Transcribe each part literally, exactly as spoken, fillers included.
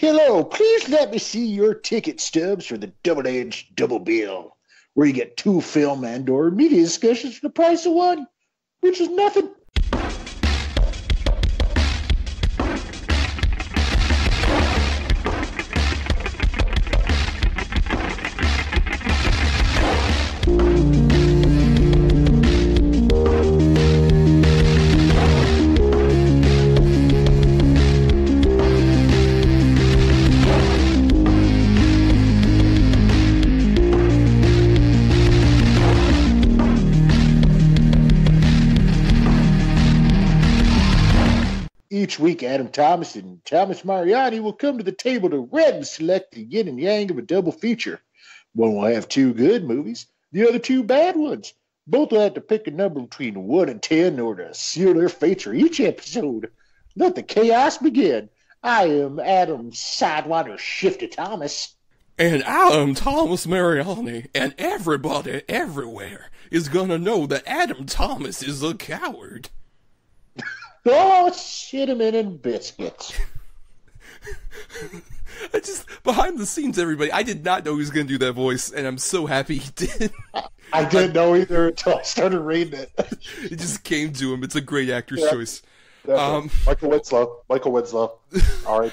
Hello, please let me see your ticket stubs for the double-edged double bill, where you get two film and or media discussions for the price of one, which is nothing. Each week, Adam Thomas and Thomas Mariani will come to the table to read and select the yin and yang of a double feature. One will have two good movies, the other two bad ones. Both will have to pick a number between one and ten in order to seal their fates for each episode. Let the chaos begin. I am Adam Sidewinder Shifty Thomas. And I am Thomas Mariani, and everybody everywhere is going to know that Adam Thomas is a coward. Oh, cinnamon and biscuits. I just, behind the scenes, everybody, I did not know he was going to do that voice, and I'm so happy he did. I didn't know either until I started reading it. It just came to him. It's a great actor's yeah. choice. Um, Michael Winslow. Michael Winslow. All right.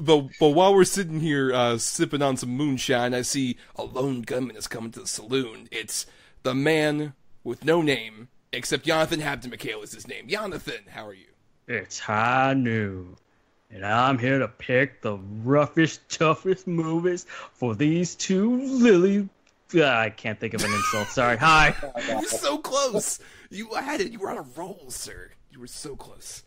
But, but while we're sitting here uh, sipping on some moonshine, I see a lone gunman is coming to the saloon. It's the man with no name. Except Jonathan Habtemichael is his name. Jonathan, how are you? It's high noon, and I'm here to pick the roughest, toughest movies for these two lily... Uh, I can't think of an insult. Sorry. Hi. You were so close. You had it. You were on a roll, sir. You were so close.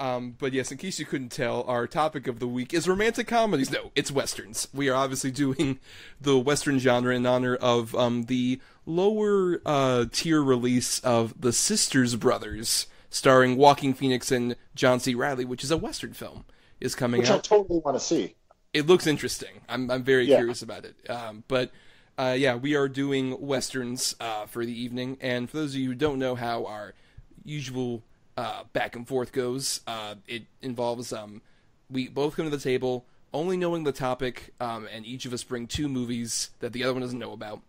Um, but yes, in case you couldn't tell, our topic of the week is romantic comedies. No, it's westerns. We are obviously doing the western genre in honor of um, the... lower uh, tier release of The Sisters Brothers, starring Joaquin Phoenix and John C. Reilly, which is a western film, is coming which out. Which I totally want to see. It looks interesting. I'm I'm very yeah. curious about it. Um, but uh, yeah, we are doing westerns uh, for the evening. And for those of you who don't know how our usual uh, back and forth goes, uh, it involves um, we both come to the table only knowing the topic, um, and each of us bring two movies that the other one doesn't know about.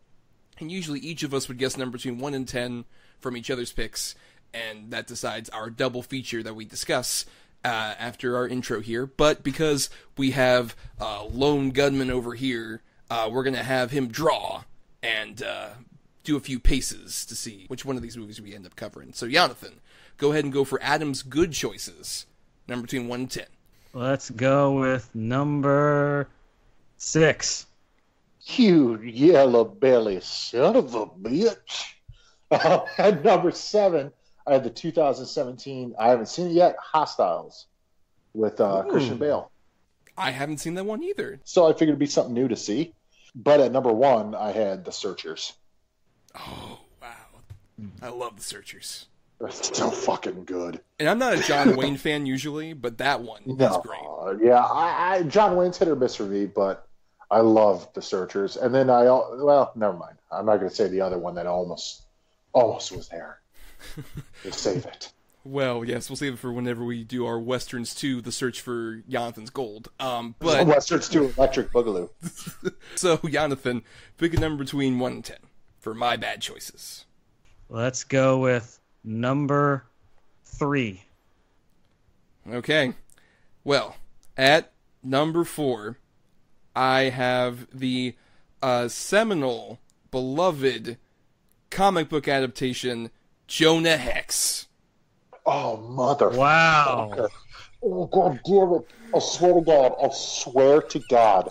And usually each of us would guess a number between one and ten from each other's picks, and that decides our double feature that we discuss uh, after our intro here. But because we have uh, Lone Gunman over here, uh, we're going to have him draw and uh, do a few paces to see which one of these movies we end up covering. So, Jonathan, go ahead and go for Adam's good choices, number between one and ten. Let's go with number six. You yellow belly son of a bitch. Uh, at number seven, I have the two thousand seventeen, I haven't seen it yet, Hostiles with uh, Christian Bale. I haven't seen that one either. So I figured it'd be something new to see. But at number one, I had The Searchers. Oh, wow. I love The Searchers. That's so fucking good. And I'm not a John Wayne fan usually, but that one no, is great. Yeah, I, I, John Wayne's hit or miss with me, but... I love The Searchers, and then I well, never mind. I'm not going to say the other one that almost, almost was there. We'll save it. Well, yes, we'll save it for whenever we do our westerns to the search for Jonathan's gold. Um, but westerns to Electric Boogaloo. So, Jonathan, pick a number between one and ten for my bad choices. Let's go with number three. Okay. Well, at number four. I have the uh, seminal, beloved comic book adaptation, Jonah Hex. Oh, mother. Wow. Fucker. Oh, God damn it. I swear to God. I swear to God.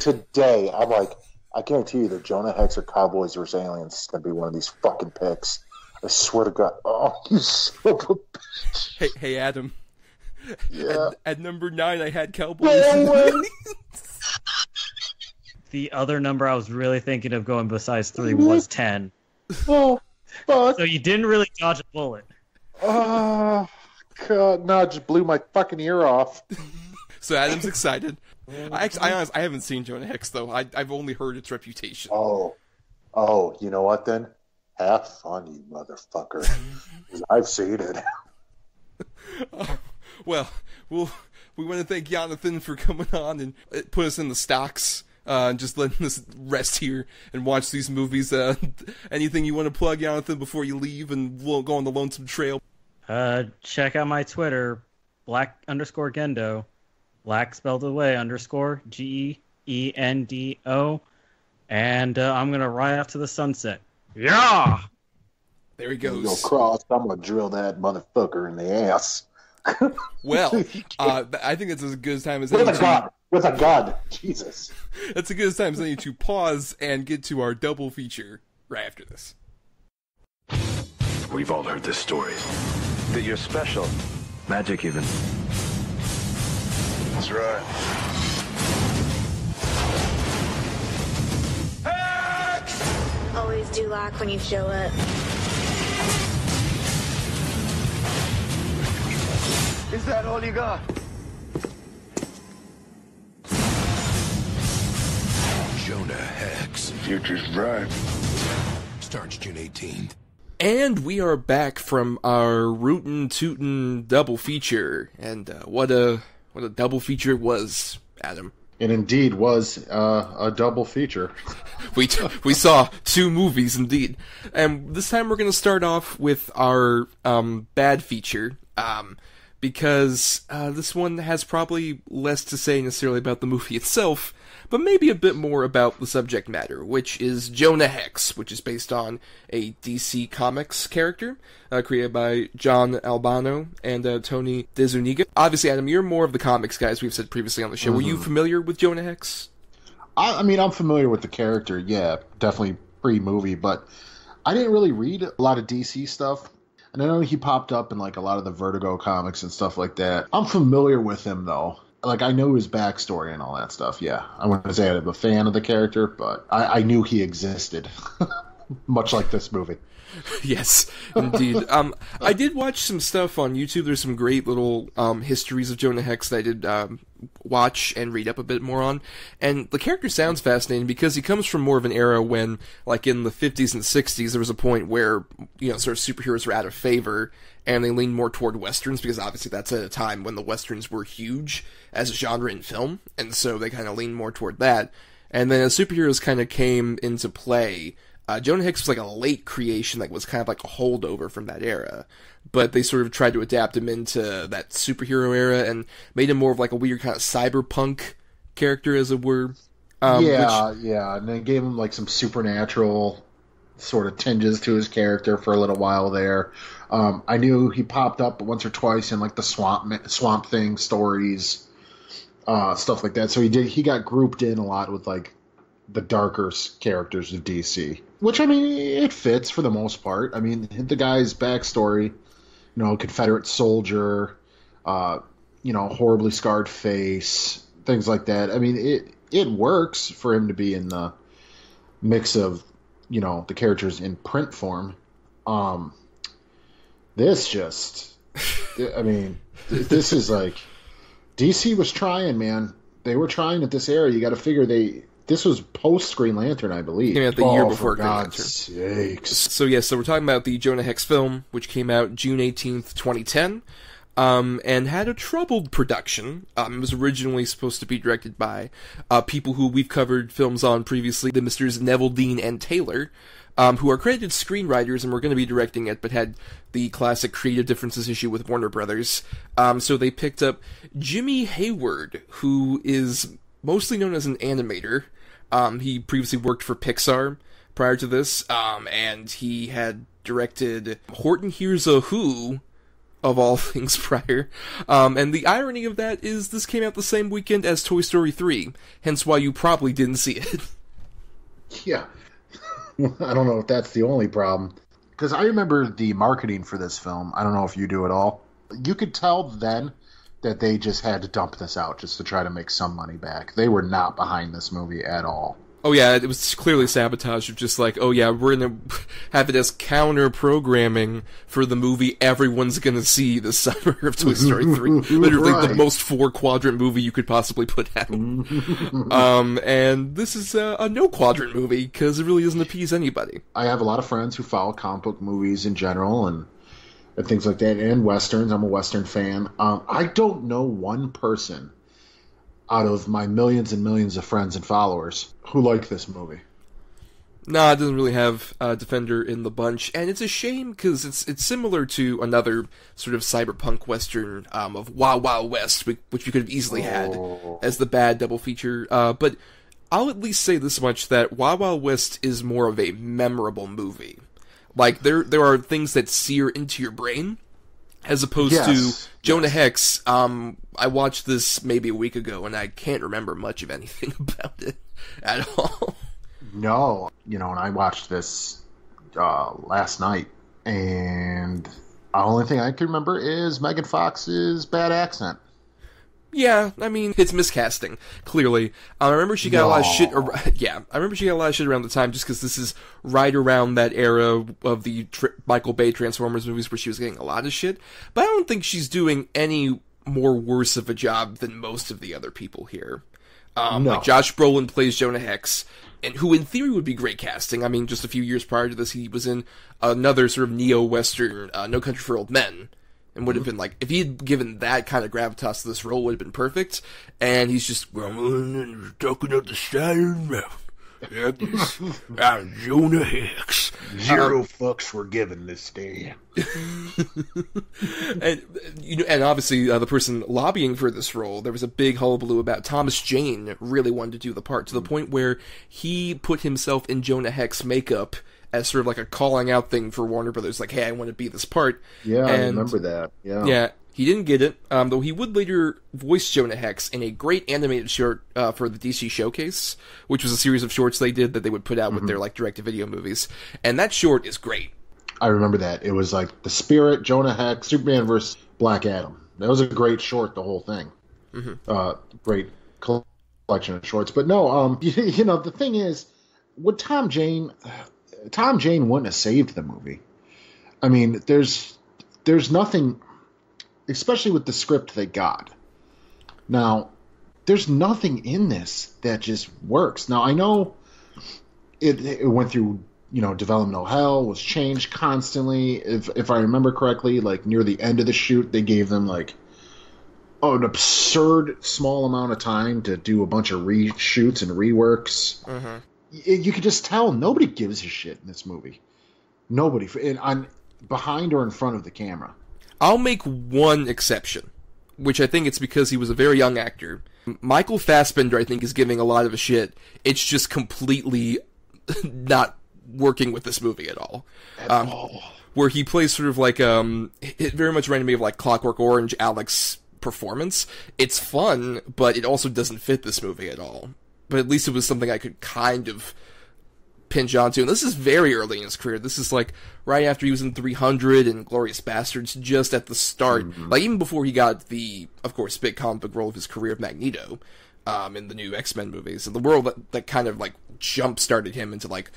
Today, I'm like, I guarantee you either Jonah Hex or Cowboys or Aliens is going to be one of these fucking picks. I swear to God. Oh, you son of a bitch. Hey, hey Adam. Yeah. At, at number nine, I had Cowboys and Aliens. The other number I was really thinking of going besides three was ten. Oh, fuck. So you didn't really dodge a bullet. Oh, God. No, I just blew my fucking ear off. So Adam's excited. I, actually, I, honestly, I haven't seen Jonah Hex, though. I, I've only heard its reputation. Oh. Oh, you know what, then? Have fun, you motherfucker. I've seen it. uh, well, we'll... we want to thank Jonathan for coming on and put us in the stocks, uh, and just letting us rest here and watch these movies. Uh, anything you want to plug, Jonathan, before you leave and we'll go on the lonesome trail? Uh, check out my Twitter, black underscore Gendo, black spelled away underscore G E N D O, and uh, I'm going to ride off to the sunset. Yeah! There he goes. Go cross, I'm going to drill that motherfucker in the ass. Well, uh, I think that's as good a time as any to... With a gun. Jesus. That's as good a time as any to pause and get to our double feature right after this. We've all heard the stories. That you're special. Magic, even. That's right. Always do lack when you show up. Is that all you got? Jonah Hex. Future's bright. Starts June eighteenth. And we are back from our rootin' tootin' double feature, and uh, what a what a double feature was, Adam. It indeed was uh, a double feature. we t we saw two movies indeed, and this time we're going to start off with our um, bad feature, um, because uh, this one has probably less to say necessarily about the movie itself, but maybe a bit more about the subject matter, which is Jonah Hex, which is based on a D C Comics character uh, created by John Albano and uh, Tony DeZuniga. Obviously, Adam, you're more of the comics guys we've said previously on the show. Mm-hmm. Were you familiar with Jonah Hex? I, I mean, I'm familiar with the character, yeah, definitely pre-movie, but I didn't really read a lot of D C stuff. And I know he popped up in like a lot of the Vertigo comics and stuff like that. I'm familiar with him, though. Like, I know his backstory and all that stuff, yeah. I wouldn't say I'm a fan of the character, but I, I knew he existed. Much like this movie. Yes, indeed. um, I did watch some stuff on YouTube. There's some great little um, histories of Jonah Hex that I did um, watch and read up a bit more on. And the character sounds fascinating because he comes from more of an era when, like in the fifties and sixties, there was a point where, you know, sort of superheroes were out of favor and they leaned more toward Westerns because obviously that's at a time when the Westerns were huge as a genre in film. And so they kind of leaned more toward that. And then as superheroes kind of came into play... Uh, Jonah Hex was like a late creation that was kind of like a holdover from that era, but they sort of tried to adapt him into that superhero era and made him more of like a weird kind of cyberpunk character, as it were. Um, yeah, which... yeah, and they gave him like some supernatural sort of tinges to his character for a little while there. Um, I knew he popped up once or twice in like the Swamp Swamp Thing stories, uh, stuff like that. So he did he got grouped in a lot with like the darker characters of D C, which, I mean, it fits for the most part. I mean, the guy's backstory, you know, Confederate soldier, uh, you know, horribly scarred face, things like that. I mean, it, it works for him to be in the mix of, you know, the characters in print form. Um, this just, I mean, this is like, D C was trying, man. They were trying at this era. You got to figure they... This was post Green Lantern, I believe. Yeah, the oh, year before Green Lantern. Sakes. So yes, yeah, so we're talking about the Jonah Hex film, which came out June eighteenth, twenty ten, um, and had a troubled production. Um, it was originally supposed to be directed by uh, people who we've covered films on previously, the Misters Neveldine and Taylor, um, who are credited screenwriters and were going to be directing it, but had the classic creative differences issue with Warner Brothers. Um, so they picked up Jimmy Hayward, who is mostly known as an animator. Um, he previously worked for Pixar prior to this, um, and he had directed Horton Hears a Who, of all things, prior. Um, and the irony of that is this came out the same weekend as Toy Story three, hence why you probably didn't see it. Yeah. I don't know if that's the only problem. Because I remember the marketing for this film. I don't know if you do at all. You could tell then that they just had to dump this out just to try to make some money back. They were not behind this movie at all. Oh, yeah, it was clearly sabotage of just like, oh, yeah, we're going to have it as counter-programming for the movie everyone's going to see this summer of Toy Story three. Literally right. The most four-quadrant movie you could possibly put out. um, and this is a, a no-quadrant movie, because it really doesn't appease anybody. I have a lot of friends who follow comic book movies in general, and and things like that, and Westerns. I'm a Western fan. Um, I don't know one person out of my millions and millions of friends and followers who like this movie. No, it doesn't really have uh, Defender in the bunch, and it's a shame because it's it's similar to another sort of cyberpunk Western um, of Wild Wild West, which you could have easily had oh. as the bad double feature. Uh, but I'll at least say this much, that Wild Wild West is more of a memorable movie. Like, there there are things that sear into your brain, as opposed yes. to Jonah yes. Hex. Um, I watched this maybe a week ago, and I can't remember much of anything about it at all. No, you know, and I watched this uh, last night, and the only thing I can remember is Megan Fox's bad accent. Yeah, I mean, it's miscasting, clearly. I remember she got no. a lot of shit. Or, yeah, I remember she got a lot of shit around the time, just because this is right around that era of the tri Michael Bay Transformers movies where she was getting a lot of shit. But I don't think she's doing any more worse of a job than most of the other people here. Um, no. Like, Josh Brolin plays Jonah Hex, and who in theory would be great casting. I mean, just a few years prior to this, he was in another sort of neo-Western, uh, No Country for Old Men, and would have been like, if he had given that kind of gravitas to this role, would have been perfect. And he's just talking out the side of his mouth. Jonah Hex. Zero um, fucks were given this day. and you know, and obviously uh, the person lobbying for this role, there was a big hullabaloo about Thomas Jane really wanted to do the part, to the point where he put himself in Jonah Hex makeup as sort of like a calling out thing for Warner Brothers, like, hey, I want to be this part. Yeah, and I remember that. Yeah, yeah, he didn't get it, um, though he would later voice Jonah Hex in a great animated short uh, for the D C Showcase, which was a series of shorts they did that they would put out mm-hmm. with their like direct-to-video movies, and that short is great. I remember that. It was like The Spirit, Jonah Hex, Superman versus Black Adam. That was a great short, the whole thing. Mm-hmm. uh, great collection of shorts. But no, um, you, you know, the thing is, with Tom Jane... Tom Jane wouldn't have saved the movie. I mean, there's there's nothing, especially with the script they got. Now, there's nothing in this that just works. Now, I know it, it went through, you know, developmental hell, was changed constantly. If if I remember correctly, like near the end of the shoot, they gave them like oh, an absurd small amount of time to do a bunch of reshoots and reworks. Mm-hmm. You could just tell nobody gives a shit in this movie. Nobody. And on, behind or in front of the camera. I'll make one exception, which I think it's because he was a very young actor. Michael Fassbender, I think, is giving a lot of a shit. It's just completely not working with this movie at all. At um, all. Where he plays sort of like... um, it very much reminded me of like Clockwork Orange, Alec's performance. It's fun, but it also doesn't fit this movie at all. But at least it was something I could kind of pinch onto. And this is very early in his career. This is like right after he was in three hundred and Glorious Bastards, just at the start. Mm-hmm. Like even before he got the, of course, big comic book role of his career of Magneto um, in the new X-Men movies. And the world that, that kind of like jump-started him into like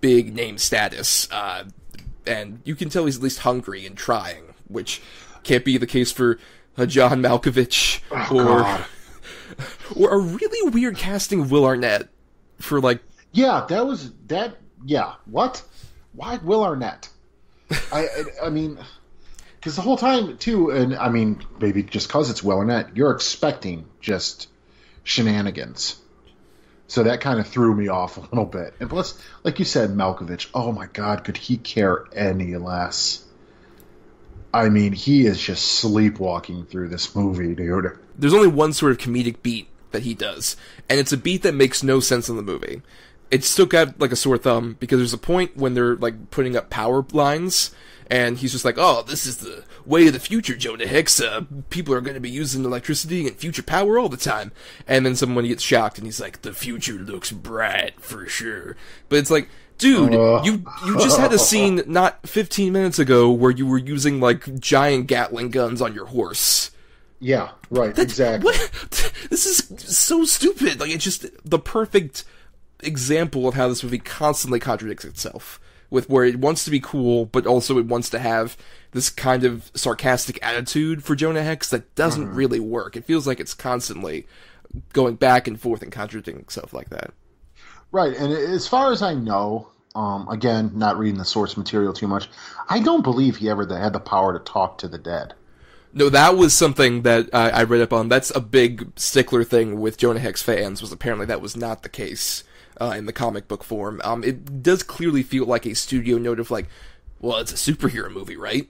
big name status. Uh, and you can tell he's at least hungry and trying, which can't be the case for uh, John Malkovich oh, or... God. Or a really weird casting of Will Arnett for like... Yeah, that was... that. Yeah, what? Why Will Arnett? I, I I mean... Because the whole time, too, and I mean, maybe just because it's Will Arnett, you're expecting just shenanigans. So that kind of threw me off a little bit. And plus, like you said, Malkovich, oh my God, could he care any less? I mean, he is just sleepwalking through this movie, dude. There's only one sort of comedic beat that he does, and it's a beat that makes no sense in the movie. It's still got like a sore thumb, because there's a point when they're like putting up power lines, and he's just like, oh, this is the way of the future, Jonah Hex. Uh, people are going to be using electricity and future power all the time. And then someone gets shocked, and he's like, the future looks bright for sure. But it's like, dude, uh, you you just had a scene not fifteen minutes ago where you were using like giant Gatling guns on your horse. Yeah, right, that, exactly. What? This is so stupid. Like, it's just the perfect example of how this movie constantly contradicts itself, with where it wants to be cool, but also it wants to have this kind of sarcastic attitude for Jonah Hex that doesn't mm-hmm. really work. It feels like it's constantly going back and forth and contradicting itself like that. Right, and as far as I know, Um, again, not reading the source material too much, I don't believe he ever had the power to talk to the dead. No, that was something that uh, I read up on. That's a big stickler thing with Jonah Hex fans, was apparently that was not the case uh, in the comic book form. Um, it does clearly feel like a studio note of like, well, it's a superhero movie, right?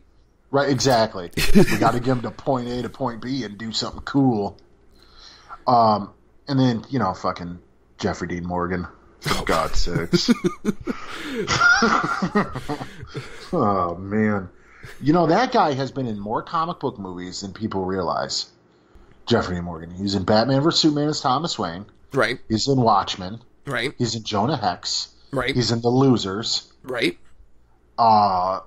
Right, exactly. We got to give him to point A to point B and do something cool. Um, and then, you know, fucking Jeffrey Dean Morgan. For God's sakes. Oh, man. You know, that guy has been in more comic book movies than people realize. Jeffrey Dean Morgan. He's in Batman versus. Superman as Thomas Wayne. Right. He's in Watchmen. Right. He's in Jonah Hex. Right. He's in The Losers. Right. Uh,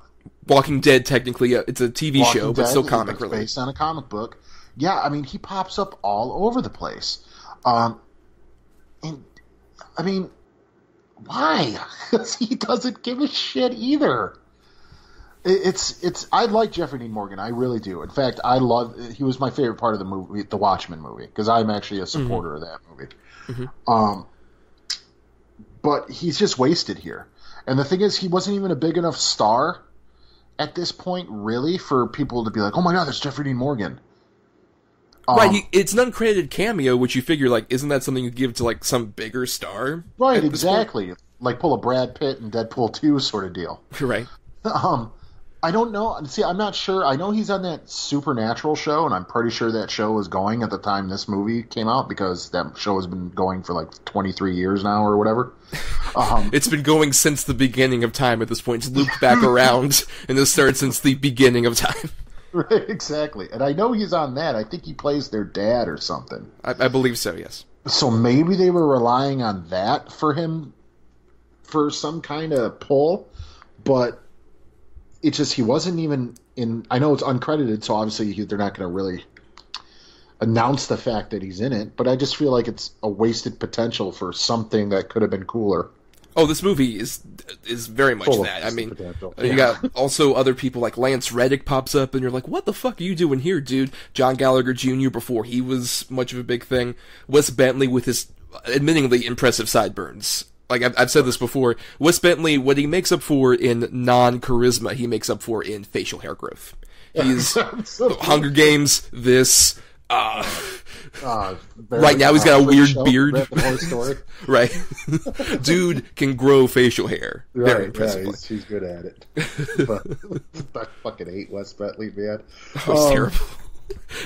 Walking Dead, technically. It's a T V Walking show, Dead, but still comic related. Based on a comic book. Yeah, I mean, he pops up all over the place. Um, and, I mean, why? He doesn't give a shit either. It's it's. I like Jeffrey Dean Morgan. I really do. In fact, I love. He was my favorite part of the movie, the Watchmen movie, because I'm actually a supporter mm-hmm. of that movie. Mm-hmm. Um, but he's just wasted here. And the thing is, he wasn't even a big enough star at this point, really, for people to be like, "Oh my God, there's Jeffrey Dean Morgan." Um, right, he, it's an uncredited cameo, which you figure, like, isn't that something you give to, like, some bigger star? Right, exactly. Point? Like, pull a Brad Pitt and Deadpool two sort of deal. Right. Um, I don't know. See, I'm not sure. I know he's on that Supernatural show, and I'm pretty sure that show was going at the time this movie came out, because that show has been going for, like, twenty-three years now or whatever. Um, it's been going since the beginning of time at this point. It's looped back around, and this starts since the beginning of time. Right, exactly. And I know he's on that. I think he plays their dad or something. I, I believe so, yes. So maybe they were relying on that for him for some kind of pull, but it's just he wasn't even in... I know it's uncredited, so obviously they're not going to really announce the fact that he's in it, but I just feel like it's a wasted potential for something that could have been cooler. Oh, this movie is is very much Full that. I mean, yeah. You got also other people like Lance Reddick pops up, and you're like, what the fuck are you doing here, dude? John Gallagher Junior before he was much of a big thing. Wes Bentley with his admittingly impressive sideburns. Like, I've, I've said this before. Wes Bentley, what he makes up for in non-charisma, he makes up for in facial hair growth. He's so Hunger Games, this... Uh, uh, right now he's got a weird show, beard. Right. Dude can grow facial hair. Right, very impressive. Yeah, he's, he's good at it. But I fucking hate Wes Bentley, man. That was um, terrible.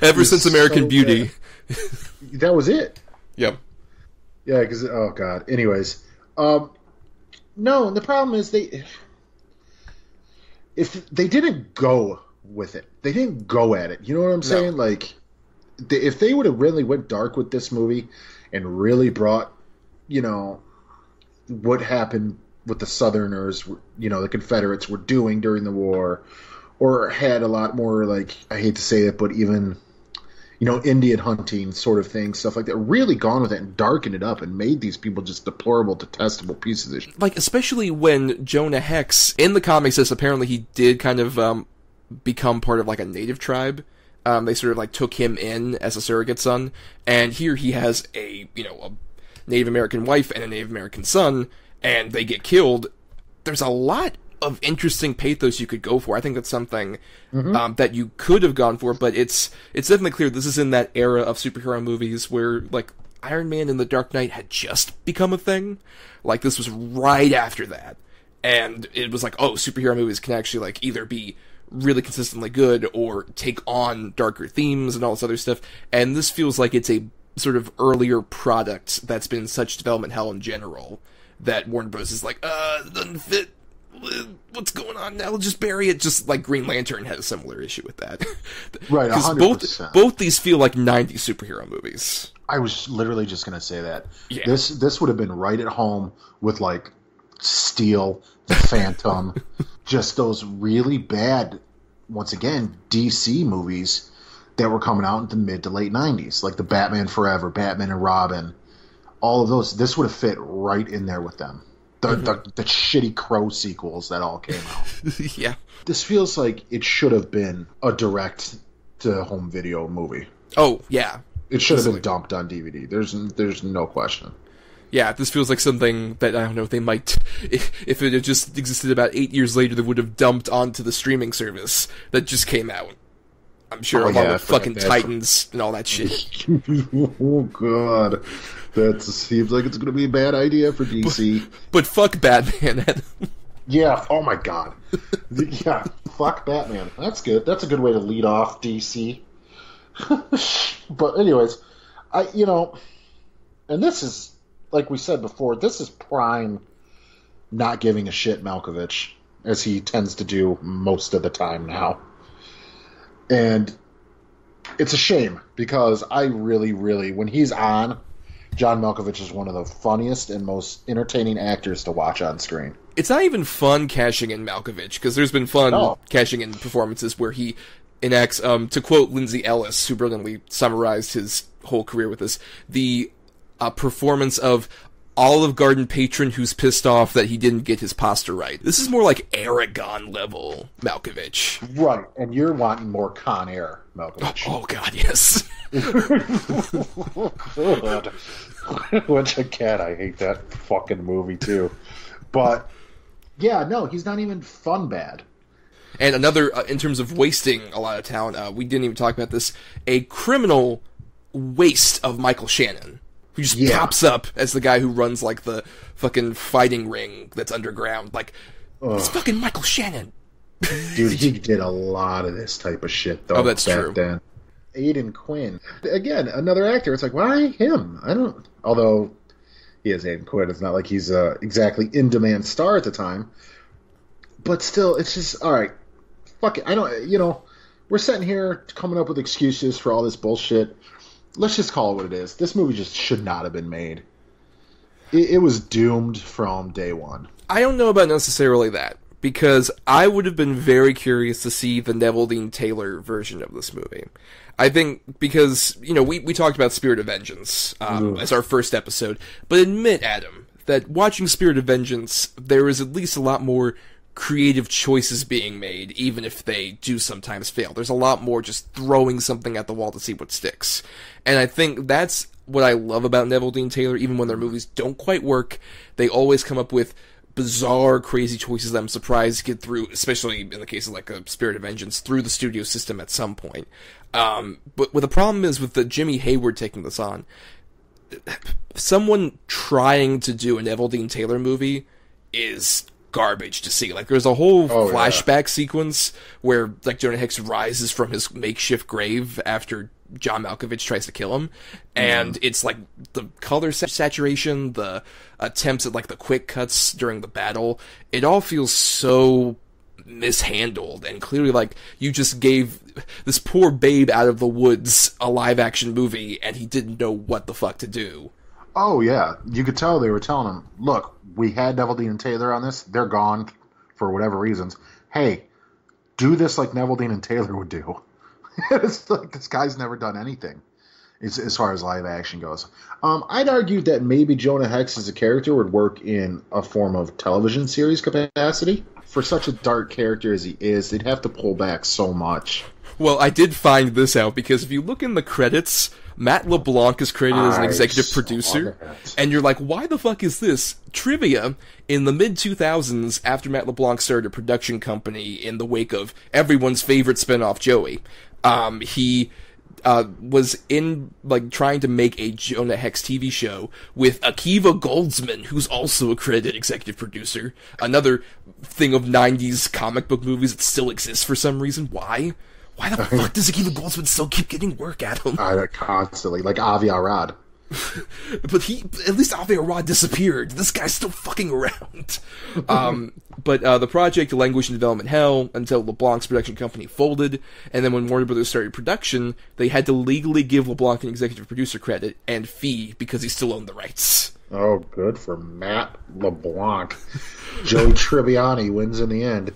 Ever since American so Beauty. Bad. That was it. Yep. Yeah, because, oh God. Anyways. Um, no, the problem is they... If they didn't go with it. They didn't go at it. You know what I'm saying? No. Like... If they would have really went dark with this movie and really brought, you know, what happened with the Southerners, you know, the Confederates were doing during the war, or had a lot more, like, I hate to say it, but even, you know, Indian hunting sort of thing, stuff like that, really gone with it and darkened it up and made these people just deplorable, detestable pieces of shit. Like, especially when Jonah Hex, in the comics, says apparently he did kind of um, become part of, like, a native tribe. Um, they sort of, like, took him in as a surrogate son, and here he has a, you know, a Native American wife and a Native American son, and they get killed. There's a lot of interesting pathos you could go for. I think that's something mm-hmm. um, that you could have gone for, but it's it's definitely clear this is in that era of superhero movies where, like, Iron Man and the Dark Knight had just become a thing. Like, this was right after that. And it was like, oh, superhero movies can actually, like, either be really consistently good or take on darker themes and all this other stuff, and this feels like it's a sort of earlier product that's been in such development hell in general that Warner Bros. Is like, uh, it doesn't fit, what's going on now, just bury it, just like Green Lantern had a similar issue with that. Right, one hundred percent. Both, both these feel like nineties superhero movies. I was literally just going to say that. Yeah. This, this would have been right at home with, like, Steel, The Phantom, just those really bad, once again, D C movies that were coming out in the mid to late nineties, like the Batman Forever, Batman and Robin, all of those. This would have fit right in there with them. The, mm-hmm. the, the shitty Crow sequels that all came out. Yeah. This feels like it should have been a direct-to-home video movie. Oh, yeah. It should have been dumped on D V D. There's, there's no question. yeah, this feels like something that, I don't know, they might, if, if it had just existed about eight years later, they would have dumped onto the streaming service that just came out. I'm sure, oh, along yeah, with fucking Titans and all that shit. Oh, God. That seems like it's going to be a bad idea for D C. But, but fuck Batman, Adam. Yeah, oh my God. Yeah, fuck Batman. That's good. That's a good way to lead off D C. But anyways, I, you know, and this is, like we said before, this is prime not giving a shit Malkovich, as he tends to do most of the time now. And it's a shame, because I really, really, when he's on, John Malkovich is one of the funniest and most entertaining actors to watch on screen. It's not even fun cashing in Malkovich, because there's been fun no. cashing in performances where he enacts, um, to quote Lindsay Ellis, who brilliantly summarized his whole career with this, the uh, performance of Olive Garden patron who's pissed off that he didn't get his pasta right. This is more like Aragon-level Malkovich. Right, and you're wanting more Con Air Malkovich. Oh, oh God, yes. Oh, God. Which, again, I hate that fucking movie, too. But, yeah, no, he's not even fun bad. And another, uh, in terms of wasting a lot of talent, uh, we didn't even talk about this, a criminal waste of Michael Shannon. Who just yeah. pops up as the guy who runs, like, the fucking fighting ring that's underground. Like, ugh. It's fucking Michael Shannon. Dude, he did a lot of this type of shit, though. Oh, that's back true. Then. Aidan Quinn. Again, another actor. It's like, why him? I don't... Although, he is Aidan Quinn. It's not like he's uh, exactly in-demand star at the time. But still, it's just, all right, fuck it. I don't... You know, we're sitting here coming up with excuses for all this bullshit. Let's just call it what it is. This movie just should not have been made. It, it was doomed from day one. I don't know about necessarily that, because I would have been very curious to see the Neveldine and Taylor version of this movie. I think because, you know, we, we talked about Spirit of Vengeance um, as our first episode, but admit, Adam, that watching Spirit of Vengeance, there is at least a lot more creative choices being made, even if they do sometimes fail. There's a lot more just throwing something at the wall to see what sticks. And I think that's what I love about Neveldine and Taylor. Even when their movies don't quite work, they always come up with bizarre, crazy choices that I'm surprised get through, especially in the case of like a Spirit of Vengeance, through the studio system at some point. Um, but what the problem is with the Jimmy Hayward taking this on, someone trying to do a Neveldine and Taylor movie is garbage to see. Like, there's a whole oh, flashback yeah. sequence where, like, Jonah Hex rises from his makeshift grave after John Malkovich tries to kill him, and mm. it's, like, the color saturation, the attempts at, like, the quick cuts during the battle, it all feels so mishandled, and clearly, like, you just gave this poor babe out of the woods a live-action movie, and he didn't know what the fuck to do. Oh, yeah. You could tell they were telling him, look, we had Neveldine and Taylor on this. They're gone for whatever reasons. Hey, do this like Neveldine and Taylor would do. It's like this guy's never done anything as, as far as live action goes. Um, I'd argue that maybe Jonah Hex as a character would work in a form of television series capacity. For such a dark character as he is, they'd have to pull back so much. Well, I did find this out, because if you look in the credits, Matt LeBlanc is credited as an executive producer, and you're like, why the fuck is this? Trivia, in the mid two thousands, after Matt LeBlanc started a production company in the wake of everyone's favorite spinoff, Joey, um, he uh, was in, like, trying to make a Jonah Hex T V show with Akiva Goldsman, who's also a credited executive producer, another thing of nineties comic book movies that still exists for some reason. Why? Why the fuck does Akiva Goldsman still keep getting work at him? Uh, constantly, like Avi Arad. But he, at least Avi Arad disappeared. This guy's still fucking around. Um, but uh, the project languished in development hell until LeBlanc's production company folded, and then when Warner Brothers started production, they had to legally give LeBlanc an executive producer credit and fee because he still owned the rights. Oh, good for Matt LeBlanc. Joe Tribbiani wins in the end.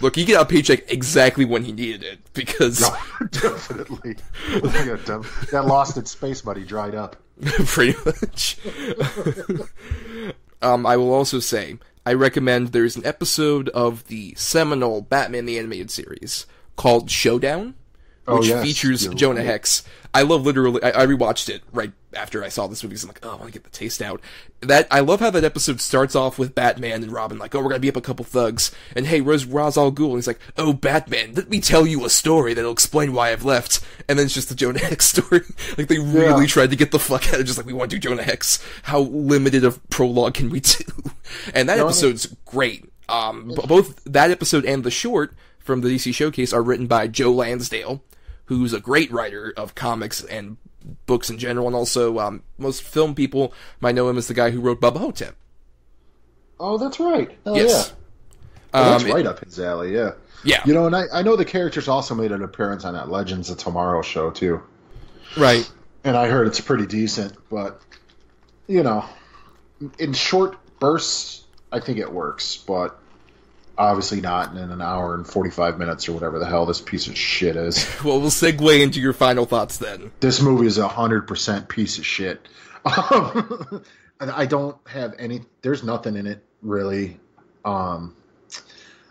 Look, he got a paycheck exactly when he needed it, because... No, definitely. That lost its space money dried up. Pretty much. um, I will also say, I recommend there's an episode of the seminal Batman the Animated Series called Showdown, oh, which yes. features You're Jonah right. Hex. I love literally, I, I rewatched it right after I saw this movie, so I'm like, oh, I want to get the taste out. That I love how that episode starts off with Batman and Robin, like, oh, we're going to beat up a couple thugs, and hey, where's Ra's al Ghul? And he's like, oh, Batman, let me tell you a story that'll explain why I've left. And then it's just the Jonah Hex story. Like, they really yeah. tried to get the fuck out of just like, we want to do Jonah Hex. How limited of prologue can we do? And that no, episode's I mean... great. Um, both that episode and the short from the D C Showcase are written by Joe Lansdale, who's a great writer of comics and books in general, and also um, most film people might know him as the guy who wrote Bubba Hotep. Oh, that's right. Oh, yes. Yeah. Well, that's um, right it, up his alley, yeah. Yeah. You know, and I, I know the characters also made an appearance on that Legends of Tomorrow show, too. Right. And I heard it's pretty decent, but, you know, in short bursts, I think it works, but obviously not in an hour and forty-five minutes or whatever the hell this piece of shit is. Well, we'll segue into your final thoughts then. This movie is a hundred percent piece of shit. Um, I don't have any. There's nothing in it really. Um,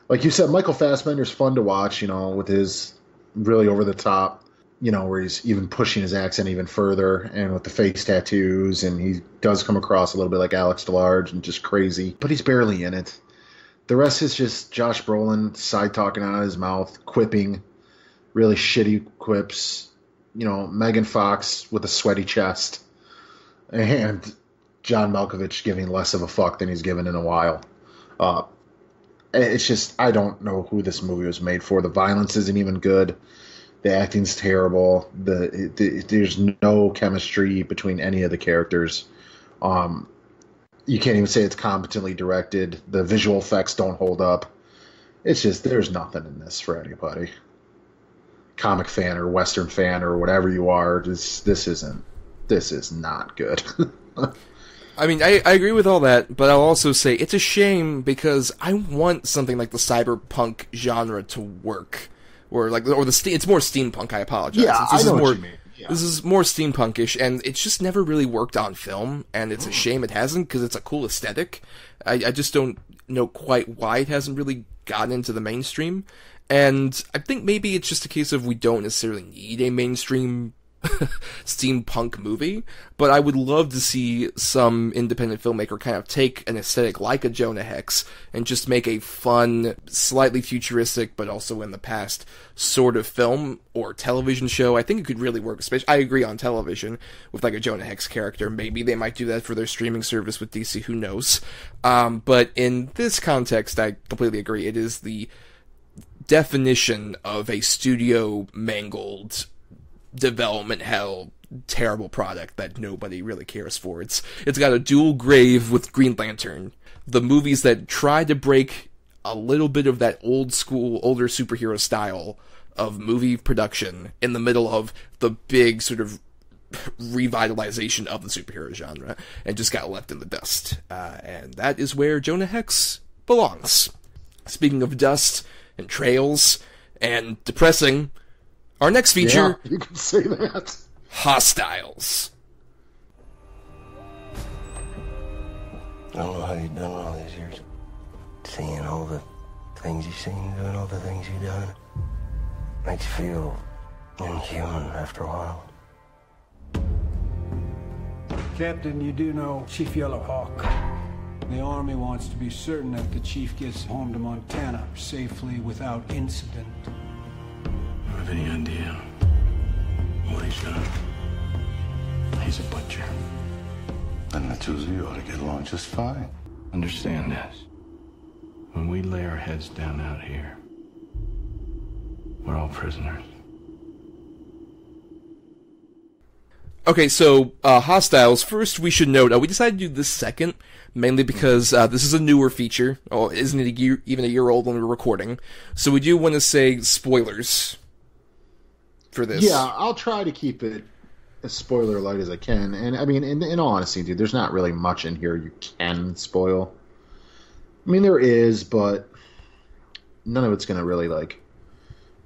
like you said, Michael Fassbender's fun to watch. You know, with his really over the top. You know, where he's even pushing his accent even further, and with the face tattoos, and he does come across a little bit like Alex DeLarge and just crazy. But he's barely in it. The rest is just Josh Brolin side-talking out of his mouth, quipping, really shitty quips. You know, Megan Fox with a sweaty chest, and John Malkovich giving less of a fuck than he's given in a while. Uh, it's just, I don't know who this movie was made for. The violence isn't even good. The acting's terrible. The, the there's no chemistry between any of the characters. Um, you can't even say it's competently directed. The visual effects don't hold up. It's just there's nothing in this for anybody. Comic fan or Western fan or whatever you are, this this isn't this is not good. I mean, I, I agree with all that, but I'll also say it's a shame because I want something like the cyberpunk genre to work. Or like, or the ste it's more steampunk. I apologize. Yeah, this I know is more, what you mean. Yeah. This is more steampunkish, and it's just never really worked on film. And it's a shame it hasn't, because it's a cool aesthetic. I, I just don't know quite why it hasn't really gotten into the mainstream. And I think maybe it's just a case of we don't necessarily need a mainstream steampunk movie. But I would love to see some independent filmmaker kind of take an aesthetic like a Jonah Hex and just make a fun, slightly futuristic, but also in the past sort of film or television show. I think it could really work, especially, I agree, on television with like a Jonah Hex character. Maybe they might do that for their streaming service with D C, who knows. Um, but in this context, I completely agree. It is the definition of a studio mangled development hell, terrible product that nobody really cares for. It's it's got a dual grave with Green Lantern. The movies that try to break a little bit of that old school, older superhero style of movie production in the middle of the big sort of revitalization of the superhero genre and just got left in the dust. Uh, and that is where Jonah Hex belongs. Speaking of dust and trails and depressing, our next feature, yeah, you can say that. Hostiles. I don't know how you've done all these years. Seeing all the things you've seen, doing all the things you've done. Makes you feel inhuman after a while. Captain, you do know Chief Yellow Hawk. The Army wants to be certain that the Chief gets home to Montana safely without incident. Have any idea what he's done? He's a butcher. And the two of you ought to get along just fine. Understand this. When we lay our heads down out here, we're all prisoners. Okay, so uh, Hostiles. First, we should note, uh, we decided to do this second, mainly because uh, this is a newer feature. Oh, isn't it a year, even a year old when we were recording? So we do want to say spoilers for this. Yeah, I'll try to keep it as spoiler light as I can. And I mean, in, in all honesty, dude, there's not really much in here you can spoil. I mean, there is, but none of it's going to really like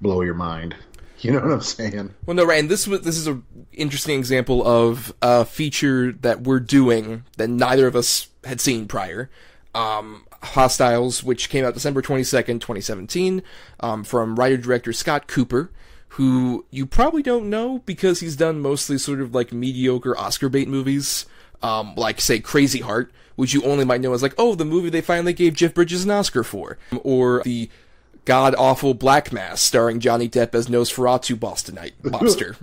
blow your mind. You know what I'm saying? Well, no, right. And this was this is an interesting example of a feature that we're doing that neither of us had seen prior. Um, Hostiles, which came out December twenty-second, twenty seventeen, um, from writer director Scott Cooper, who you probably don't know because he's done mostly sort of like mediocre Oscar bait movies, um, like, say, Crazy Heart, which you only might know as like, oh, the movie they finally gave Jeff Bridges an Oscar for, or the god-awful Black Mass starring Johnny Depp as Nosferatu Bostonite monster.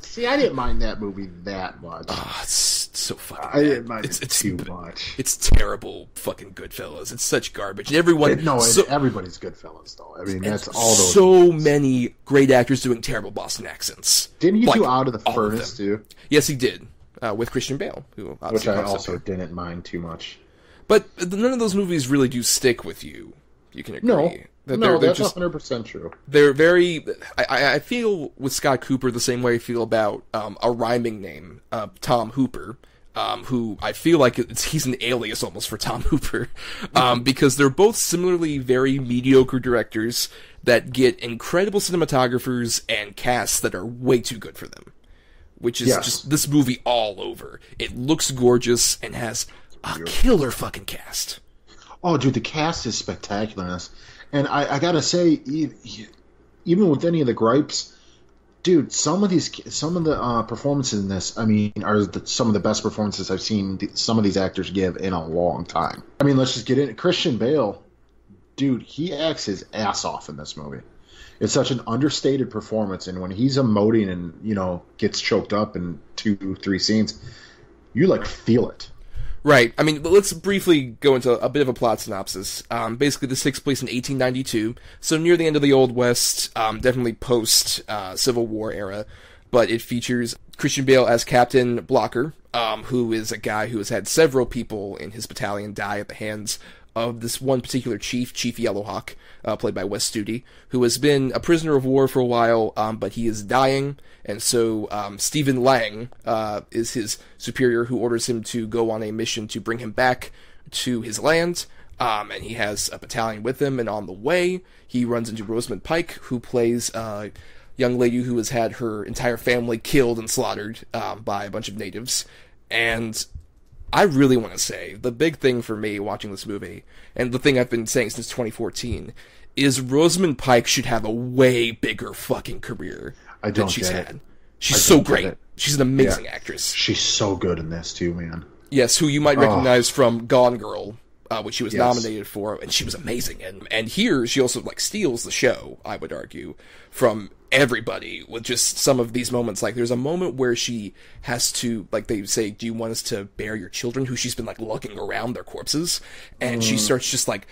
See, I didn't mind that movie that much. Oh, it's so fucking bad. I didn't mind it's, it it's, too much. It's terrible fucking Goodfellas. It's such garbage. And everyone, it, no, so, everybody's Goodfellas, though. I mean, that's all those So movies. many great actors doing terrible Boston accents. Didn't he like, do Out of the Furnace, too? Yes, he did, uh, with Christian Bale. Who Which I also didn't mind too much. But none of those movies really do stick with you. You can agree. No. That no, they're, they're that's just, one hundred percent true. They're very... I, I feel with Scott Cooper the same way I feel about um, a rhyming name, uh, Tom Hooper, um, who I feel like it's, he's an alias almost for Tom Hooper, um, because they're both similarly very mediocre directors that get incredible cinematographers and casts that are way too good for them, which is yes. just this movie all over. It looks gorgeous and has a killer fucking cast. Oh, dude, the cast is spectacular. And I, I gotta say, even with any of the gripes, dude, some of these, some of the uh, performances in this, I mean, are the, some of the best performances I've seen th some of these actors give in a long time. I mean, let's just get in. Christian Bale, dude, he acts his ass off in this movie. It's such an understated performance, and when he's emoting and you know gets choked up in two, three scenes, you like feel it. Right. I mean, let's briefly go into a bit of a plot synopsis. Um, basically, this takes place in eighteen ninety-two, so near the end of the Old West, um, definitely post-Civil uh, War era, but it features Christian Bale as Captain Blocker, um, who is a guy who has had several people in his battalion die at the hands of this one particular chief, Chief Yellowhawk, uh, played by Wes Studi, who has been a prisoner of war for a while, um, but he is dying, and so um, Stephen Lang uh, is his superior who orders him to go on a mission to bring him back to his land, um, and he has a battalion with him, and on the way, he runs into Rosamund Pike, who plays a young lady who has had her entire family killed and slaughtered um, by a bunch of natives, and... I really want to say, the big thing for me watching this movie, and the thing I've been saying since twenty fourteen, is Rosamund Pike should have a way bigger fucking career I don't than she's get had. It. She's so great. She's an amazing yeah. actress. She's so good in this, too, man. Yes, who you might recognize oh. from Gone Girl, uh, which she was yes. nominated for, and she was amazing. And, and here, she also like steals the show, I would argue, from... everybody with just some of these moments. Like there's a moment where she has to, like they say, do you want us to bear your children, who she's been like looking around their corpses, and mm. she starts just like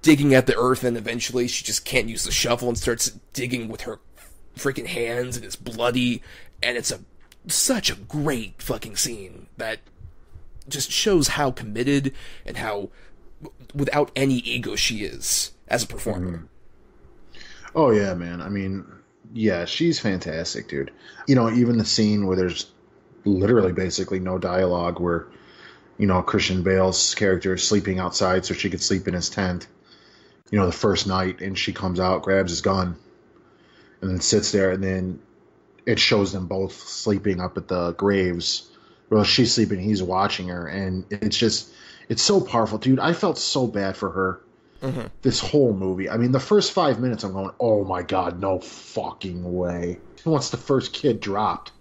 digging at the earth, and eventually she just can't use the shovel and starts digging with her freaking hands, and it's bloody, and it's a such a great fucking scene that just shows how committed and how without any ego she is as a performer. Mm. Oh, yeah, man. I mean, yeah, she's fantastic, dude. You know, even the scene where there's literally basically no dialogue where, you know, Christian Bale's character is sleeping outside so she could sleep in his tent, you know, the first night, and she comes out, grabs his gun, and then sits there, and then it shows them both sleeping up at the graves. Well, she's sleeping, he's watching her, and it's just, it's so powerful. Dude, I felt so bad for her. Mm-hmm. This whole movie. I mean, the first five minutes, I'm going, oh my god, no fucking way. Once the first kid dropped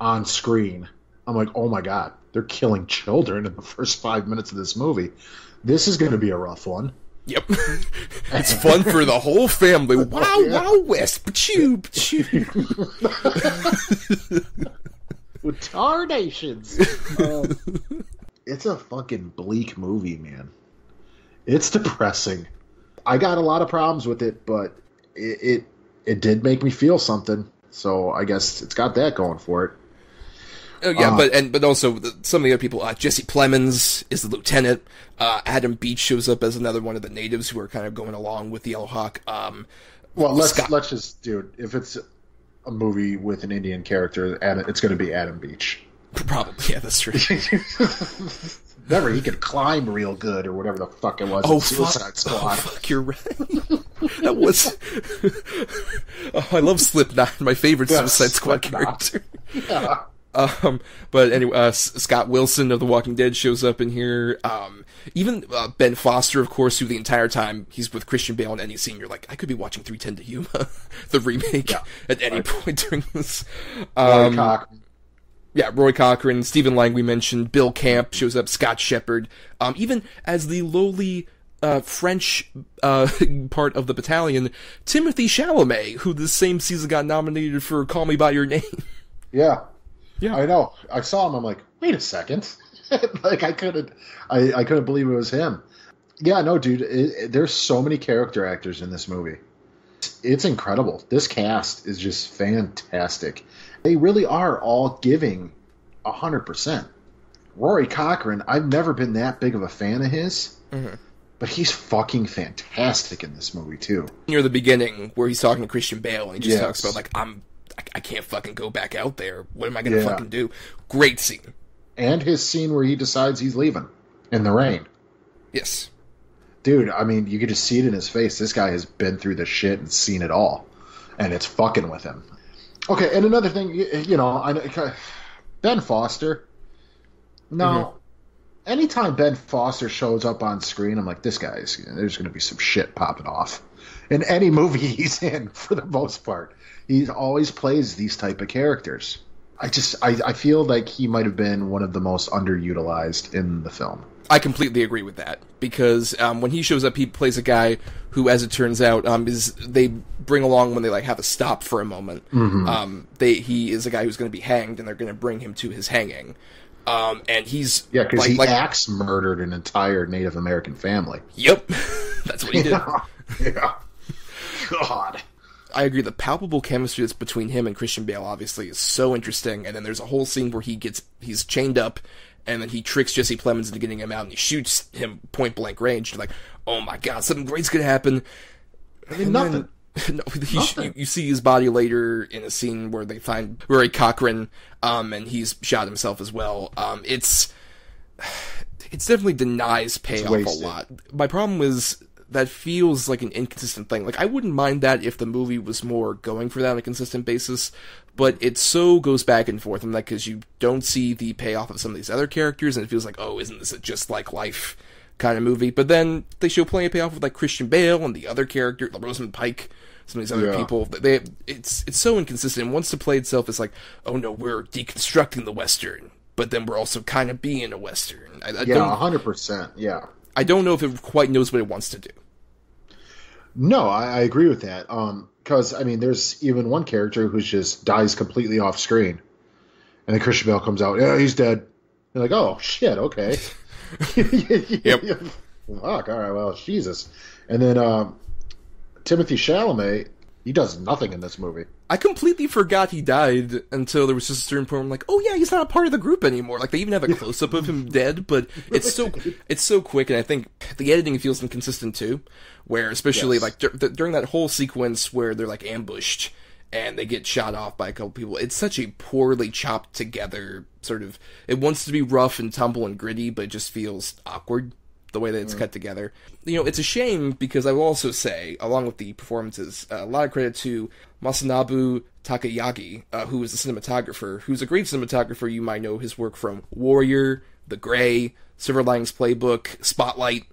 on screen, I'm like, oh my god, they're killing children in the first five minutes of this movie. This is going to be a rough one. Yep. It's fun for the whole family. Wow, yeah. Wow, West. Ba-choo, ba-choo. Retardations. Um, it's a fucking bleak movie, man. It's depressing. I got a lot of problems with it, but it, it it did make me feel something. So I guess it's got that going for it. Oh yeah, uh, but and but also the, some of the other people. Uh, Jesse Plemons is the lieutenant. Uh, Adam Beach shows up as another one of the natives who are kind of going along with the Yellowhawk. Um, well, let's Scott. let's just, dude. If it's a movie with an Indian character, Adam, it's going to be Adam Beach. Probably, yeah, that's true. Remember, he could climb real good or whatever the fuck it was. Oh, Suicide Squad. Oh, fuck, you're right. That was... oh, I love Slipknot, my favorite yeah, Suicide Squad Slipknot. character. Yeah. Um, but anyway, uh, S- Scott Wilson of The Walking Dead shows up in here. Um, even uh, Ben Foster, of course, who the entire time he's with Christian Bale in any scene, you're like, I could be watching three ten to Yuma, the remake, yeah. at any right. point during this. Um, Roy Cochran. Yeah, Roy Cochran, Stephen Lang we mentioned, Bill Camp shows up, Scott Shepard. Um, even as the lowly uh, French uh, part of the battalion, Timothée Chalamet, who this same season got nominated for Call Me By Your Name. Yeah. Yeah, I know. I saw him. I'm like, wait a second. Like I couldn't, I, I couldn't believe it was him. Yeah, no, dude. It, it, there's so many character actors in this movie. It's, it's incredible. This cast is just fantastic. They really are all giving a hundred percent. Rory Cochran, I've never been that big of a fan of his, mm-hmm. but he's fucking fantastic in this movie too. Near the beginning, where he's talking to Christian Bale, and he just yes. talks about like, I'm. I can't fucking go back out there. What am I going to yeah. fucking do? Great scene. And his scene where he decides he's leaving in the rain. Yes. Dude, I mean, you could just see it in his face. This guy has been through the shit and seen it all. And it's fucking with him. Okay, and another thing, you know, I, Ben Foster. Now, mm-hmm. anytime Ben Foster shows up on screen, I'm like, this guy's, there's going to be some shit popping off. In any movie he's in, for the most part. He always plays these type of characters. I just, I, I feel like he might have been one of the most underutilized in the film. I completely agree with that, because um, when he shows up, he plays a guy who, as it turns out, um, is they bring along when they like have a stop for a moment. Mm-hmm. Um, they he is a guy who's going to be hanged, and they're going to bring him to his hanging. Um, and he's yeah, because like, he like, axe murdered an entire Native American family. Yep, that's what he did. Yeah. yeah. God. I agree, the palpable chemistry that's between him and Christian Bale, obviously, is so interesting, and then there's a whole scene where he gets, he's chained up, and then he tricks Jesse Plemons into getting him out, and he shoots him point-blank range, like, oh my god, something great's gonna happen. And and nothing. Then, no, he, nothing. You, you see his body later in a scene where they find Rory Cochran, um, and he's shot himself as well. Um, it's, it's definitely denies payoff a lot. My problem is, that feels like an inconsistent thing. Like, I wouldn't mind that if the movie was more going for that on a consistent basis, but it so goes back and forth on that because you don't see the payoff of some of these other characters, and it feels like, oh, isn't this a just like life kind of movie? But then they show plenty of payoff with, like, Christian Bale and the other character, like Rosamund Pike, some of these other yeah. people. They, it's, it's so inconsistent. And once the play itself is like, oh, no, we're deconstructing the Western, but then we're also kind of being a Western. I, I yeah, one hundred percent, yeah. I don't know if it quite knows what it wants to do. No, I, I agree with that. Because, um, I mean, there's even one character who just dies completely off screen. And then Christian Bale comes out, yeah, he's dead. You're like, oh, shit, okay. yep. Fuck, all right, well, Jesus. And then um, Timothée Chalamet, he does nothing in this movie. I completely forgot he died until there was just a certain point where I'm like, oh yeah, he's not a part of the group anymore. Like, they even have a close-up of him dead, but it's so it's so quick, and I think the editing feels inconsistent too, where especially, yes. like, dur th during that whole sequence where they're, like, ambushed, and they get shot off by a couple people, it's such a poorly chopped-together sort of... It wants to be rough and tumble and gritty, but it just feels awkward, the way that it's mm. cut together. You know, it's a shame, because I will also say, along with the performances, uh, a lot of credit to Masanabu Takayagi, uh, who is the cinematographer, who's a great cinematographer. You might know his work from Warrior, The Grey, Silver Linings Playbook, Spotlight,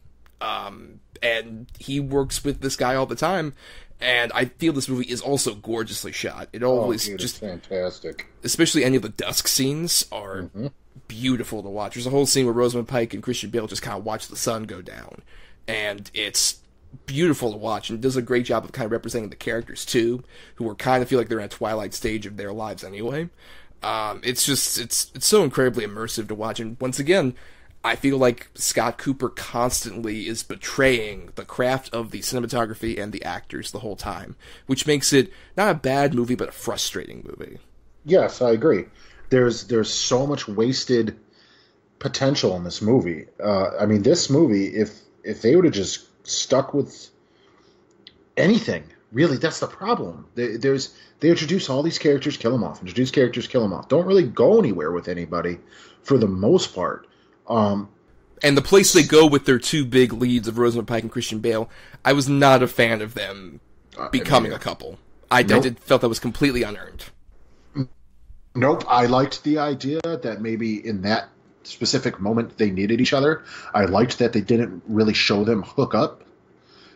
um, and he works with this guy all the time, and I feel this movie is also gorgeously shot. It always oh, dude, just... fantastic. Especially any of the dusk scenes are mm-hmm. beautiful to watch. There's a whole scene where Rosamund Pike and Christian Bale just kind of watch the sun go down, and it's... beautiful to watch, and does a great job of kind of representing the characters too, who are kind of feel like they're in a twilight stage of their lives anyway. Um, it's just it's it's so incredibly immersive to watch, and once again, I feel like Scott Cooper constantly is betraying the craft of the cinematography and the actors the whole time, which makes it not a bad movie but a frustrating movie. Yes, I agree. There's there's so much wasted potential in this movie. Uh, I mean, this movie, if if they would have just stuck with anything, really. That's the problem. They, there's they introduce all these characters, kill them off. Introduce characters, kill them off. Don't really go anywhere with anybody, for the most part. Um, and the place they go with their two big leads of Rosamund Pike and Christian Bale, I was not a fan of them becoming I mean, a couple. I, nope. I did, felt that was completely unearned. Nope. I liked the idea that maybe in that specific moment they needed each other. I liked that they didn't really show them hook up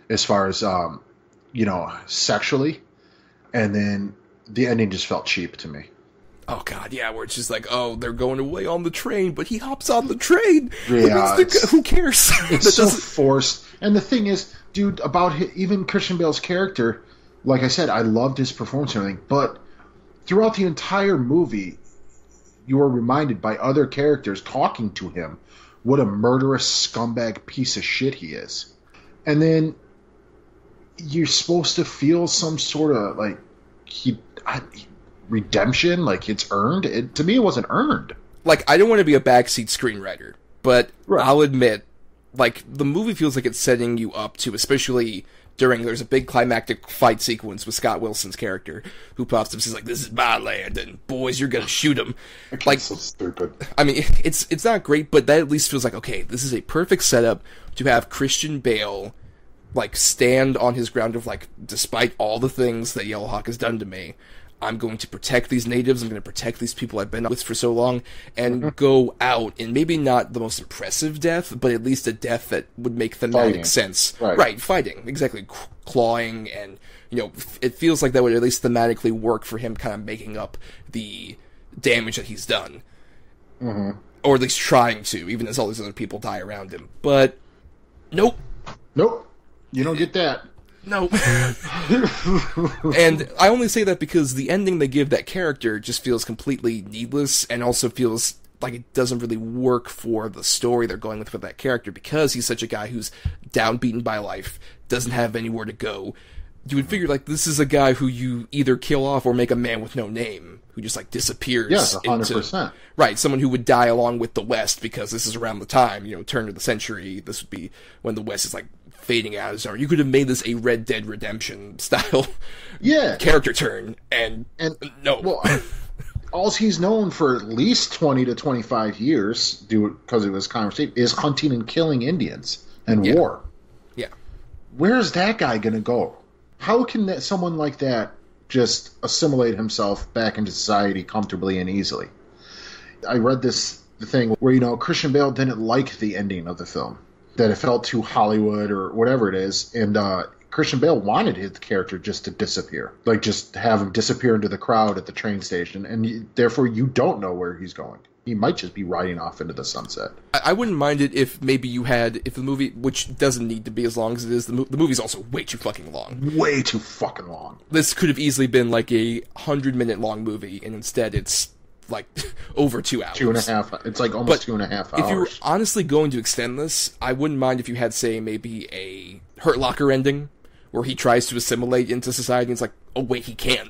as far as, um, you know, sexually. And then the ending just felt cheap to me. Oh, God, yeah, where it's just like, oh, they're going away on the train, but he hops on the train. Yeah, the, who cares? It's so forced. And the thing is, dude, about his, even Christian Bale's character, like I said, I loved his performance and everything, but throughout the entire movie, you were reminded by other characters talking to him what a murderous scumbag piece of shit he is. And then you're supposed to feel some sort of, like, he... I, he redemption, like it's earned. It, to me, it wasn't earned. Like, I don't want to be a backseat screenwriter, but right. I'll admit, like, the movie feels like it's setting you up to, especially during, there's a big climactic fight sequence with Scott Wilson's character, who pops up and says, like, this is my land, and boys, you're gonna shoot him. Like, so stupid. I mean, it's, it's not great, but that at least feels like, okay, this is a perfect setup to have Christian Bale, like, stand on his ground of, like, despite all the things that Yellowhawk has done to me, I'm going to protect these natives, I'm going to protect these people I've been with for so long, and go out, and maybe not the most impressive death, but at least a death that would make thematic fighting. sense. Right. right, fighting, exactly, clawing, and, you know, it feels like that would at least thematically work for him kind of making up the damage that he's done. Mm-hmm. Or at least trying to, even as all these other people die around him. But, nope. Nope. You don't get that. No. And I only say that because the ending they give that character just feels completely needless, and also feels like it doesn't really work for the story they're going with for that character, because he's such a guy who's downbeaten by life, doesn't have anywhere to go. You would figure, like, this is a guy who you either kill off or make a man with no name, who just, like, disappears. Yes, one hundred percent. Into, right, someone who would die along with the West, because this is around the time, you know, turn of the century, this would be when the West is, like, fading out as you could have made this a Red Dead Redemption style yeah. character turn, and, and no. Well, all he's known for at least twenty to twenty-five years, because it was conversation, is hunting and killing Indians and yeah. war. Yeah. Where is that guy going to go? How can that, someone like that just assimilate himself back into society comfortably and easily? I read this thing where, you know, Christian Bale didn't like the ending of the film, that it felt too Hollywood or whatever it is, and uh, Christian Bale wanted his character just to disappear. Like, just have him disappear into the crowd at the train station, and you, therefore you don't know where he's going. He might just be riding off into the sunset. I, I wouldn't mind it if maybe you had, if the movie, which doesn't need to be as long as it is, the, mo the movie's also way too fucking long. Way too fucking long. This could have easily been like a hundred-minute long movie, and instead it's like over two hours. Two and a half. It's like almost but two and a half hours. If you were honestly going to extend this, I wouldn't mind if you had, say, maybe a Hurt Locker ending where he tries to assimilate into society and it's like, oh, wait, he can't.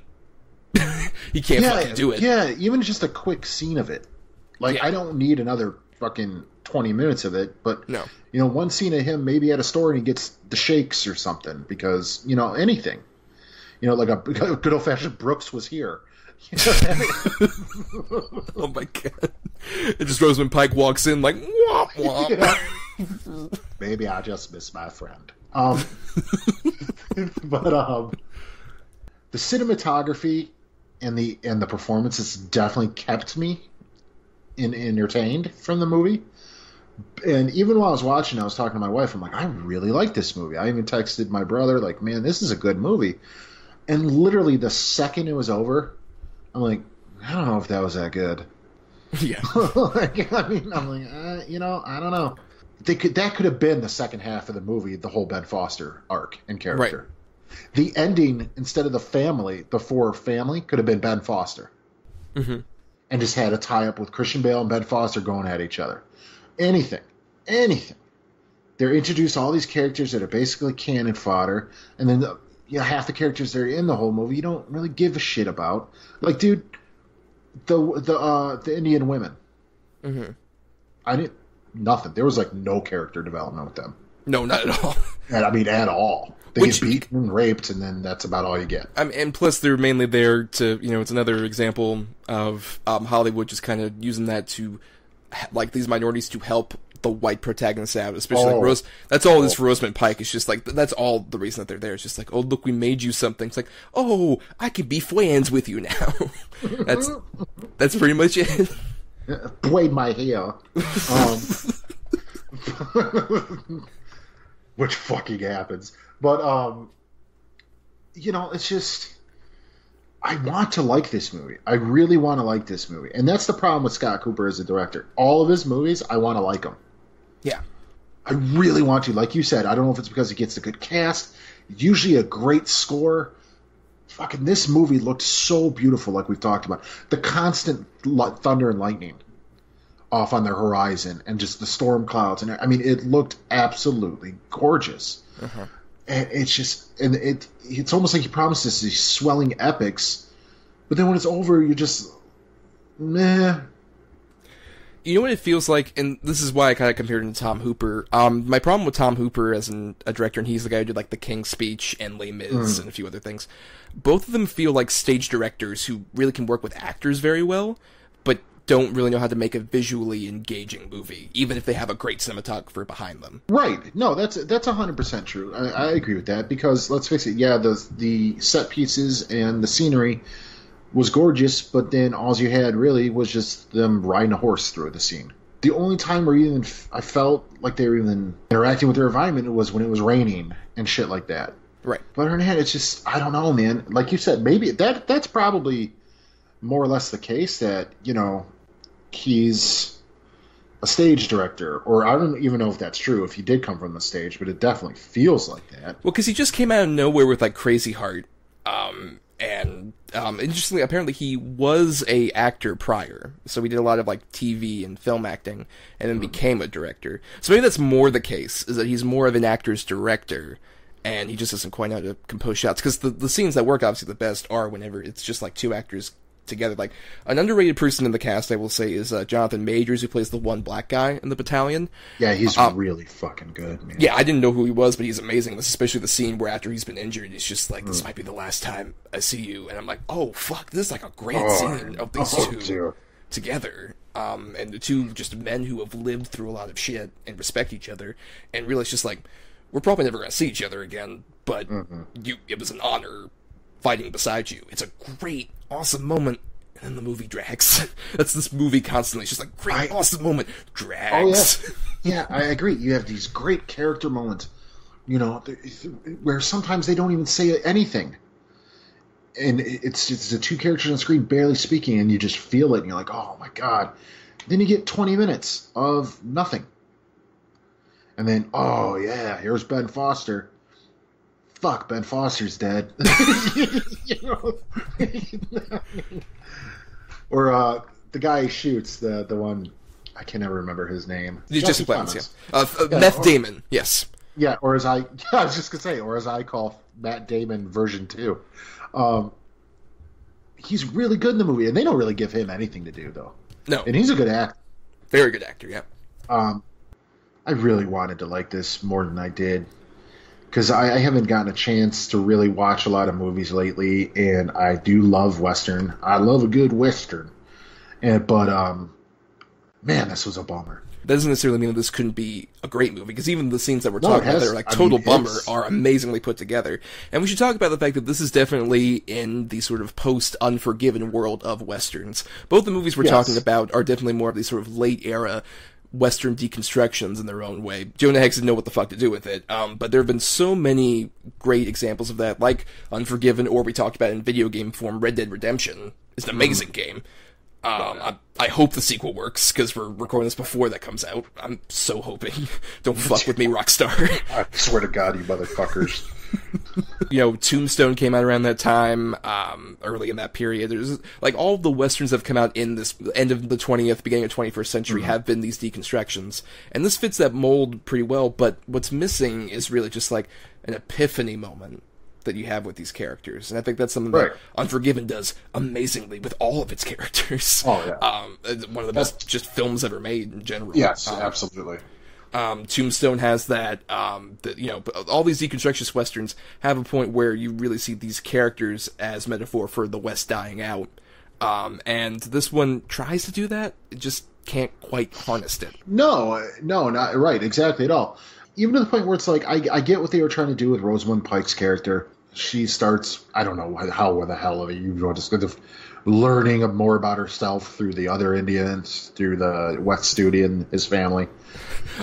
He can't yeah, fucking do it. Yeah, even just a quick scene of it. Like, yeah. I don't need another fucking twenty minutes of it, but, no. you know, one scene of him maybe at a store and he gets the shakes or something because, you know, anything. You know, like a good old-fashioned Brooks was here. Oh my god. It just Rosamund Pike walks in like, womp womp. Yeah. Maybe I just miss my friend. Um, but um, the cinematography and the and the performances definitely kept me in, entertained from the movie. And even while I was watching, I was talking to my wife. I'm like, I really like this movie. I even texted my brother, like, man, this is a good movie. And literally the second it was over, I'm like, I don't know if that was that good. Yeah. Like, I mean, I'm like, uh, you know, I don't know. They could, that could have been the second half of the movie, the whole Ben Foster arc and character. Right. The ending, instead of the family, the four family, could have been Ben Foster. Mm-hmm. And just had a tie-up with Christian Bale and Ben Foster going at each other. Anything. Anything. They're introduced all these characters that are basically cannon fodder, and then the, you know, half the characters that are in the whole movie you don't really give a shit about. Like, dude, the the uh, the Indian women. Mm-hmm. I didn't nothing. There was like no character development with them. No, not at all. And, I mean, at all. They Which, get beaten and raped, and then that's about all you get. I mean, and plus, they're mainly there to, you know, it's another example of um, Hollywood just kind of using that to, like, these minorities to help the white protagonists out, especially oh. like Rose. That's all oh. this Rosamund Pike. It's just like, that's all the reason that they're there. It's just like, oh, look, we made you something. It's like, oh, I could be friends with you now. that's that's pretty much it. Braid my hair. Um, which fucking happens. But, um, you know, it's just... I want to like this movie. I really want to like this movie. And that's the problem with Scott Cooper as a director. All of his movies, I want to like them. Yeah. I really want to. Like you said, I don't know if it's because it gets a good cast, usually a great score. Fucking this movie looked so beautiful, like we've talked about. The constant thunder and lightning off on the horizon and just the storm clouds. And I mean, it looked absolutely gorgeous. Uh-huh. And it's just, and it it's almost like he promised us these swelling epics, but then when it's over, you're just, meh. You know what it feels like, and this is why I kind of compared him to Tom Hooper. Um, my problem with Tom Hooper as an, a director, and he's the guy who did like The King's Speech and Les Mis mm. and a few other things. Both of them feel like stage directors who really can work with actors very well, but don't really know how to make a visually engaging movie, even if they have a great cinematographer behind them. Right. No, that's that's one hundred percent true. I, I agree with that, because let's face it, yeah, the, the set pieces and the scenery was gorgeous, but then all you had really was just them riding a horse through the scene. The only time where even I felt like they were even interacting with their environment was when it was raining and shit like that. Right. But other than that, it's just, I don't know, man. Like you said, maybe that that's probably more or less the case that, you know, he's a stage director, or I don't even know if that's true, if he did come from the stage, but it definitely feels like that. Well, because he just came out of nowhere with, like, Crazy Heart, um, and, um, interestingly, apparently he was a actor prior, so he did a lot of, like, T V and film acting, and then mm-hmm. became a director. So maybe that's more the case, is that he's more of an actor's director, and he just doesn't quite know how to compose shots, because the, the scenes that work, obviously, the best are whenever it's just, like, two actors together. Like, an underrated person in the cast, I will say, is uh, Jonathan Majors, who plays the one black guy in the battalion. Yeah, he's um, really fucking good, man. Yeah, I didn't know who he was, but he's amazing. Especially the scene where after he's been injured, it's just like, this mm. might be the last time I see you. And I'm like, oh, fuck, this is like a great oh, scene of these oh, two dear. together. Um, and the two just men who have lived through a lot of shit and respect each other and realize just like, we're probably never going to see each other again, but mm-hmm. you, it was an honor fighting beside you. It's a great, awesome moment, and then the movie drags. That's this movie constantly. It's just like, great, I, awesome moment, drags. Oh, yeah. yeah, I agree. You have these great character moments, you know, where sometimes they don't even say anything. And it's, it's the two characters on the screen barely speaking, and you just feel it, and you're like, oh, my God. Then you get twenty minutes of nothing. And then, oh, yeah, here's Ben Foster. Fuck, Ben Foster's dead. you know? Or uh, the guy he shoots, the the one, I can never remember his name. Jesse Plemons, yeah. Uh, uh, yeah. Meth or, Damon, yes. Yeah, or as I, yeah, I was just going to say, or as I call Matt Damon version two. Um, he's really good in the movie, and they don't really give him anything to do, though. No. And he's a good actor. Very good actor, yeah. Um, I really wanted to like this more than I did. Because I, I haven't gotten a chance to really watch a lot of movies lately, and I do love Western. I love a good Western. And, but, um, man, this was a bummer. That doesn't necessarily mean that this couldn't be a great movie, because even the scenes that we're no, talking has, about that are like total I mean, bummer it's... are amazingly put together. And we should talk about the fact that this is definitely in the sort of post-Unforgiven world of Westerns. Both the movies we're yes. talking about are definitely more of these sort of late-era Western deconstructions in their own way. Jonah Hex didn't know what the fuck to do with it, um, but there have been so many great examples of that, like Unforgiven, or we talked about in video game form, Red Dead Redemption is an amazing mm. game. Um, yeah. I, I hope the sequel works, because we're recording this before that comes out. I'm so hoping. Don't fuck with me, Rockstar. I swear to God, you motherfuckers. You know, Tombstone came out around that time, um, early in that period. There's like all the Westerns that have come out in this end of the twentieth, beginning of twenty-first century mm-hmm. have been these deconstructions. And this fits that mold pretty well, but what's missing is really just like an epiphany moment that you have with these characters. And I think that's something right. that Unforgiven does amazingly with all of its characters. Oh, yeah. Um, one of the best just films ever made in general. Yes, um, absolutely. Um, Tombstone has that, um, the, you know, all these deconstructionist Westerns have a point where you really see these characters as metaphor for the West dying out. Um, and this one tries to do that. It just can't quite harness it. No, no, not right, exactly at all. Even to the point where it's like, I, I get what they were trying to do with Rosamund Pike's character. She starts, I don't know how or the hell of it, you want to learning more about herself through the other Indians, through the West Studi and his family.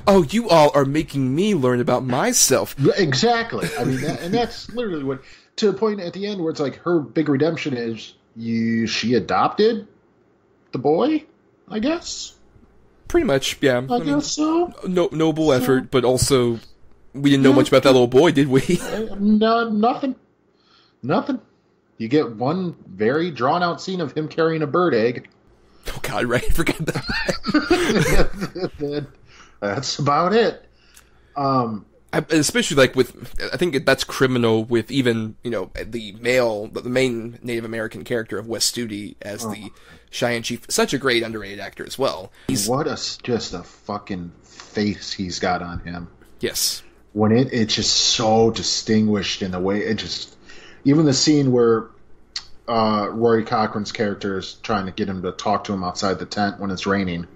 Oh, you all are making me learn about myself. Exactly. I mean, that, and that's literally what, to the point at the end where it's like her big redemption is you. She adopted the boy, I guess. Pretty much, yeah. I, I guess mean, so. No, noble so. effort, but also we didn't know yeah. much about that little boy, did we? No, nothing. Nothing. You get one very drawn-out scene of him carrying a bird egg. Oh, God, right. I forgot that. That's about it. Um, I, especially, like, with... I think that's criminal with even, you know, the male... The main Native American character of Wes Studi as oh. the Cheyenne Chief. Such a great underrated actor as well. He's, what a... Just a fucking face he's got on him. Yes. When it... It's just so distinguished in the way it just... Even the scene where uh, Rory Cochran's character is trying to get him to talk to him outside the tent when it's raining,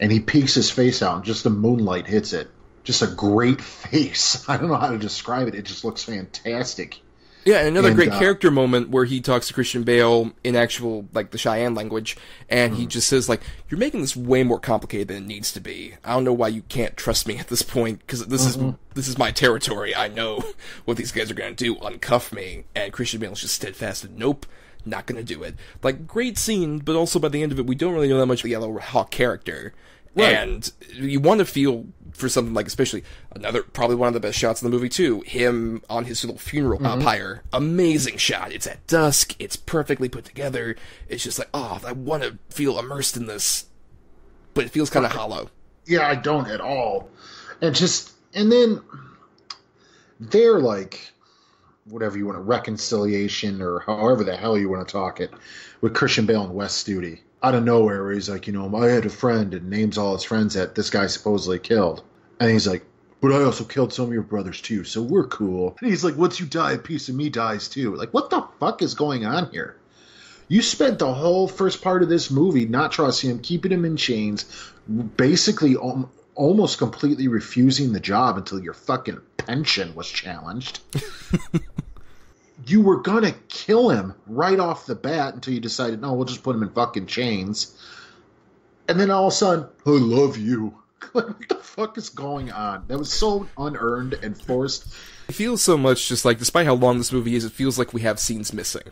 and he peeks his face out, and just the moonlight hits it. Just a great face. I don't know how to describe it. It just looks fantastic. Yeah, and another and, great uh, character moment where he talks to Christian Bale in actual, like, the Cheyenne language, and mm-hmm. he just says, like, you're making this way more complicated than it needs to be. I don't know why you can't trust me at this point, because this mm-hmm. is this is my territory. I know what these guys are going to do. Uncuff me. And Christian Bale's just steadfast and, nope, not going to do it. Like, great scene, but also by the end of it, we don't really know that much of the Yellow Hawk character. Right. And you want to feel for something like, especially another, probably one of the best shots in the movie too, him on his little funeral mm-hmm. pyre. Amazing shot. It's at dusk. It's perfectly put together. It's just like, oh, I want to feel immersed in this, but it feels kind of hollow. Yeah, I don't at all. And just, and then they're like, whatever you want to, reconciliation or however the hell you want to talk it with Christian Bale and Wes Studi. Out of nowhere, where he's like, you know, I had a friend and names all his friends that this guy supposedly killed. And he's like, but I also killed some of your brothers too, so we're cool. And he's like, once you die, a piece of me dies too. Like, what the fuck is going on here? You spent the whole first part of this movie not trusting him, keeping him in chains, basically om- almost completely refusing the job until your fucking pension was challenged. You were going to kill him right off the bat until you decided, no, we'll just put him in fucking chains. And then all of a sudden, I love you. What the fuck is going on? That was so unearned and forced. It feels so much just like, despite how long this movie is, it feels like we have scenes missing.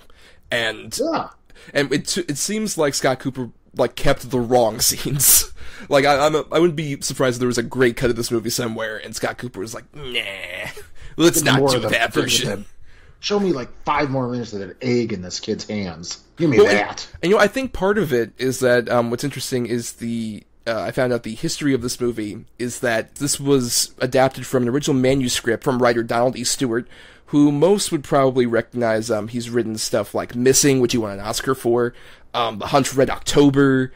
And yeah. and it it seems like Scott Cooper like kept the wrong scenes. Like, I, I'm a, I wouldn't be surprised if there was a great cut of this movie somewhere and Scott Cooper was like, nah, let's not do that version. Show me, like, five more minutes of an egg in this kid's hands. Give me well, that. And, you know, I think part of it is that um, what's interesting is the... Uh, I found out the history of this movie is that this was adapted from an original manuscript from writer Donald E. Stewart, who most would probably recognize. Um, he's written stuff like Missing, which he won an Oscar for, um, The Hunt for Red October,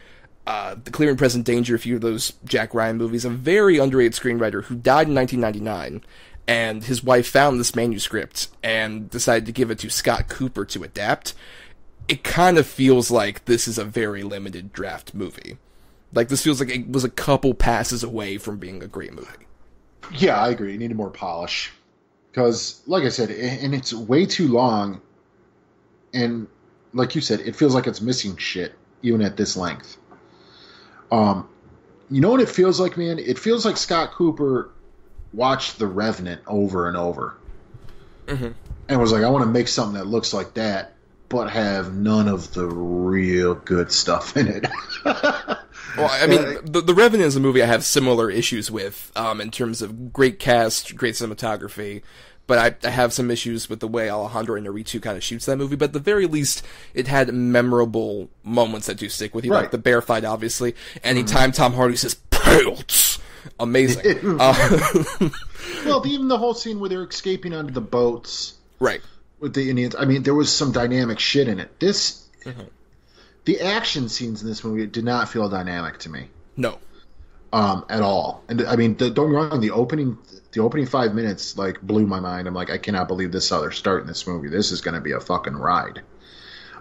uh, The Clear and Present Danger, a few of those Jack Ryan movies. A very underrated screenwriter who died in nineteen ninety-nine. And his wife found this manuscript and decided to give it to Scott Cooper to adapt. It kind of feels like this is a very limited draft movie. Like, this feels like it was a couple passes away from being a great movie. Yeah, I agree. It needed more polish. Because, like I said, and it's way too long. And, like you said, it feels like it's missing shit, even at this length. Um, you know what it feels like, man? It feels like Scott Cooper... watched The Revenant over and over mm-hmm. and was like, I want to make something that looks like that but have none of the real good stuff in it. Well, I mean, the, the Revenant is a movie I have similar issues with um, in terms of great cast, great cinematography, but I, I have some issues with the way Alejandro Inarritu kind of shoots that movie. But at the very least, it had memorable moments that do stick with you, right. Like the bear fight, obviously. Anytime mm-hmm. Tom Hardy says, "Pelts!" Amazing. uh, well, even the whole scene where they're escaping onto the boats, right? With the Indians. I mean, there was some dynamic shit in it. This, mm-hmm. the action scenes in this movie did not feel dynamic to me. No, um, at all. And I mean, the, don't get me wrong. The opening, the opening five minutes, like, blew my mind. I'm like, I cannot believe this is how they're starting this movie. This is going to be a fucking ride.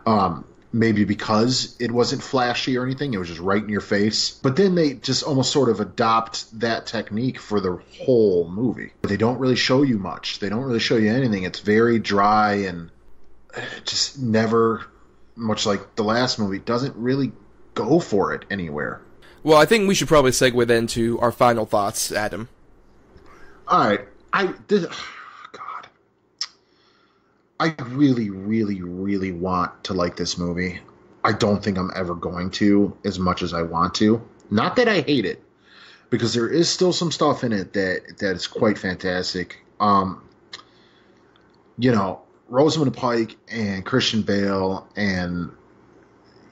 Um, maybe because it wasn't flashy or anything. It was just right in your face. But then they just almost sort of adopt that technique for the whole movie. But they don't really show you much. They don't really show you anything. It's very dry and just never, much like the last movie, doesn't really go for it anywhere. Well, I think we should probably segue then to our final thoughts, Adam. All right. I this, oh God. I really, really, really want to like this movie. I don't think I'm ever going to as much as I want to. Not that I hate it, because there is still some stuff in it that, that is quite fantastic. Um, you know, Rosamund Pike and Christian Bale and...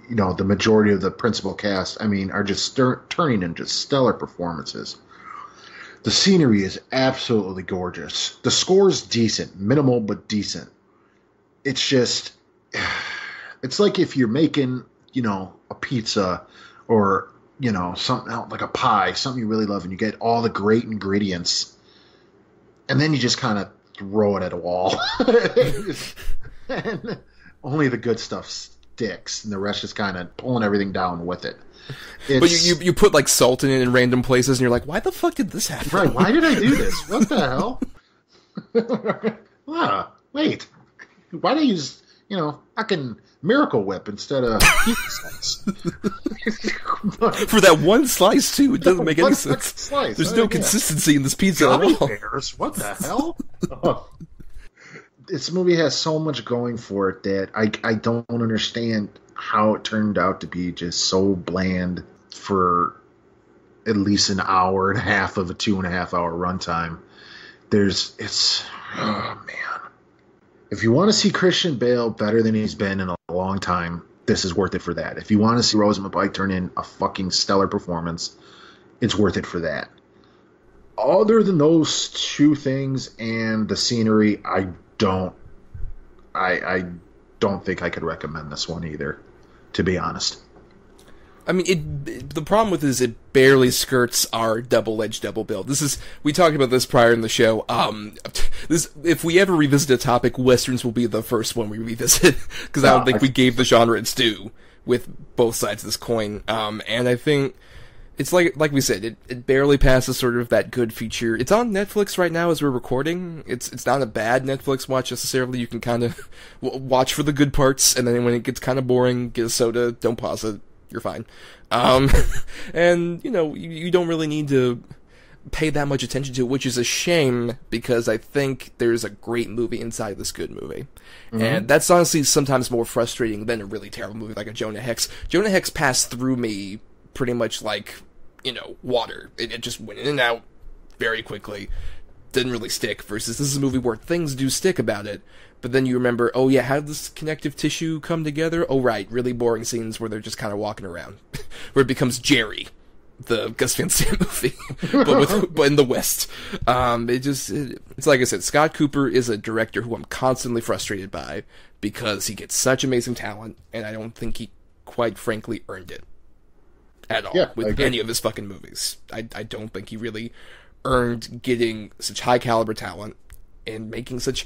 you know, the majority of the principal cast, I mean, are just stir- turning into stellar performances. The scenery is absolutely gorgeous. The score's decent, minimal but decent. It's just, it's like if you're making, you know, a pizza or, you know, something like a pie, something you really love, and you get all the great ingredients, and then you just kind of throw it at a wall. And only the good stuff's sticks, and the rest is kind of pulling everything down with it. It's, but you, you you put like salt in it in random places, and you're like, why the fuck did this happen? Right? Why did I do this? What the hell? ah, wait. Why did I use, you know, fucking Miracle Whip instead of pizza slice? For that one slice too, it doesn't make any sense. Slice. There's no consistency in this pizza at all. Bears. What the hell? Oh. This movie has so much going for it that I, I don't understand how it turned out to be just so bland for at least an hour and a half of a two and a half hour runtime. There's, it's, oh man. If you want to see Christian Bale better than he's been in a long time, this is worth it for that. If you want to see Rosamund Pike turn in a fucking stellar performance, it's worth it for that. Other than those two things and the scenery, I don't I I don't think I could recommend this one either, to be honest. I mean, it the problem with it is it barely skirts our double-edged double bill. This is we talked about this prior in the show. Um this if we ever revisit a topic, Westerns will be the first one we revisit, because yeah, I don't think I, we gave the genre its due with both sides of this coin. Um and I think It's like like we said, it, it barely passes sort of that good feature. It's on Netflix right now as we're recording. It's it's not a bad Netflix watch necessarily. You can kind of watch for the good parts, and then when it gets kind of boring, get a soda, don't pause it, you're fine. Um, and, you know, you, you don't really need to pay that much attention to it, which is a shame, because I think there's a great movie inside this good movie. Mm-hmm. And that's honestly sometimes more frustrating than a really terrible movie like a Jonah Hex. Jonah Hex passed through me pretty much like... you know, water. It, it just went in and out very quickly. Didn't really stick, versus this is a movie where things do stick about it, but then you remember, oh yeah, how did this connective tissue come together? Oh right, really boring scenes where they're just kind of walking around. Where it becomes Jerry, the Gus Van Sant movie, but, with, but in the West. Um, it just, it, it's like I said, Scott Cooper is a director who I'm constantly frustrated by, because he gets such amazing talent, and I don't think he quite frankly earned it. At all, yeah, with any of his fucking movies. I, I don't think he really earned getting such high-caliber talent and making such,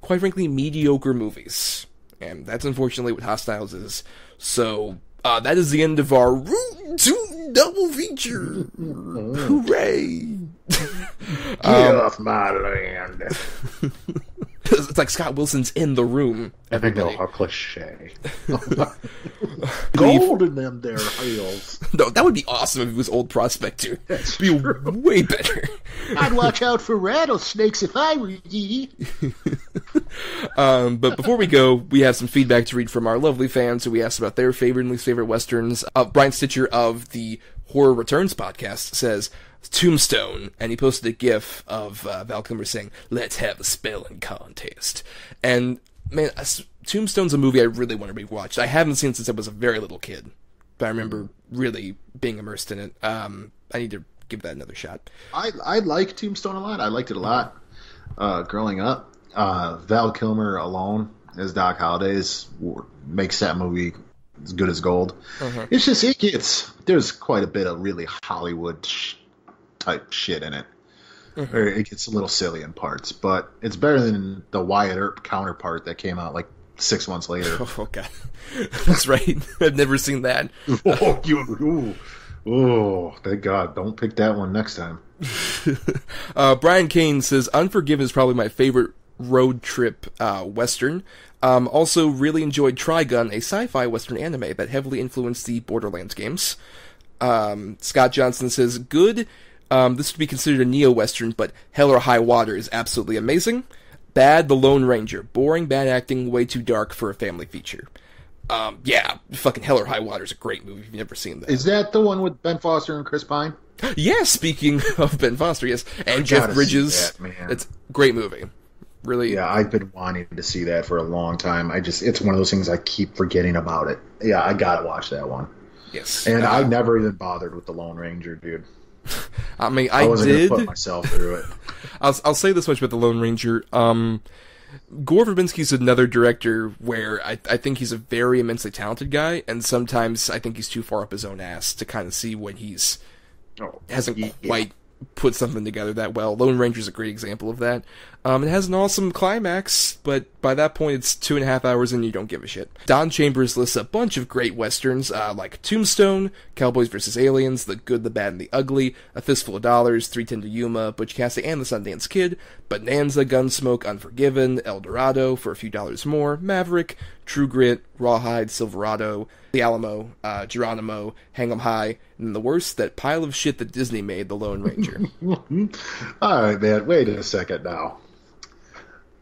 quite frankly, mediocre movies. And that's unfortunately what Hostiles is. So, uh, that is the end of our Route two double feature. Hooray! Get um, off my land. It's like Scott Wilson's In the Room. Everybody. I know, how cliche. Gold in them there heels. No, that would be awesome if it was Old Prospect, too. That's be true. Way better. I'd watch out for rattlesnakes if I were ye. um, but before we go, we have some feedback to read from our lovely fans who we asked about their favorite and least favorite Westerns. Uh, Brian Stitcher of the Horror Returns podcast says... Tombstone, and he posted a gif of uh, Val Kilmer saying, let's have a spelling contest. And, man, uh, Tombstone's a movie I really want to rewatch. I haven't seen it since I was a very little kid, but I remember really being immersed in it. Um, I need to give that another shot. I, I like Tombstone a lot. I liked it a lot uh, growing up. Uh, Val Kilmer alone as Doc Holliday makes that movie as good as gold. Uh-huh. It's just, it gets, there's quite a bit of really Hollywood sh type shit in it. Mm-hmm. Or it gets a little silly in parts, but it's better than the Wyatt Earp counterpart that came out like six months later. Oh, God. That's right. I've never seen that. Oh, you, ooh. Oh, thank God. Don't pick that one next time. uh, Brian Kane says, Unforgiven is probably my favorite road trip uh, Western. Um, also, really enjoyed Trigun, a sci-fi Western anime that heavily influenced the Borderlands games. Um, Scott Johnson says, good. Um, this would be considered a neo-Western, but Hell or High Water is absolutely amazing. Bad, The Lone Ranger. Boring, bad acting, way too dark for a family feature. Um, yeah, fucking Hell or High Water is a great movie if you've never seen that. Is that the one with Ben Foster and Chris Pine? Yeah, speaking of Ben Foster, yes. And Jeff Bridges. That, man. It's a great movie. Really? Yeah, I've been wanting to see that for a long time. I just, it's one of those things I keep forgetting about it. Yeah, I gotta watch that one. Yes. And uh, I never even bothered with The Lone Ranger, dude. I mean, I, I wasn't did gonna put myself through it. I'll I'll say this much about The Lone Ranger. Um, Gore Verbinski's another director where I I think he's a very immensely talented guy, and sometimes I think he's too far up his own ass to kind of see when he's oh, hasn't yeah. quite put something together that well. Lone Ranger's a great example of that. Um, it has an awesome climax, but by that point it's two and a half hours and you don't give a shit. Don Chambers lists a bunch of great westerns, uh, like Tombstone, Cowboys versus Aliens, The Good, the Bad, and the Ugly, A Fistful of Dollars, three ten to Yuma, Butch Cassidy and the Sundance Kid, Bonanza, Gunsmoke, Unforgiven, El Dorado, For a Few Dollars More, Maverick, True Grit, Rawhide, Silverado, The Alamo, uh, Geronimo, Hang 'em High, and the worst, that pile of shit that Disney made, The Lone Ranger. All right, man, wait a second now.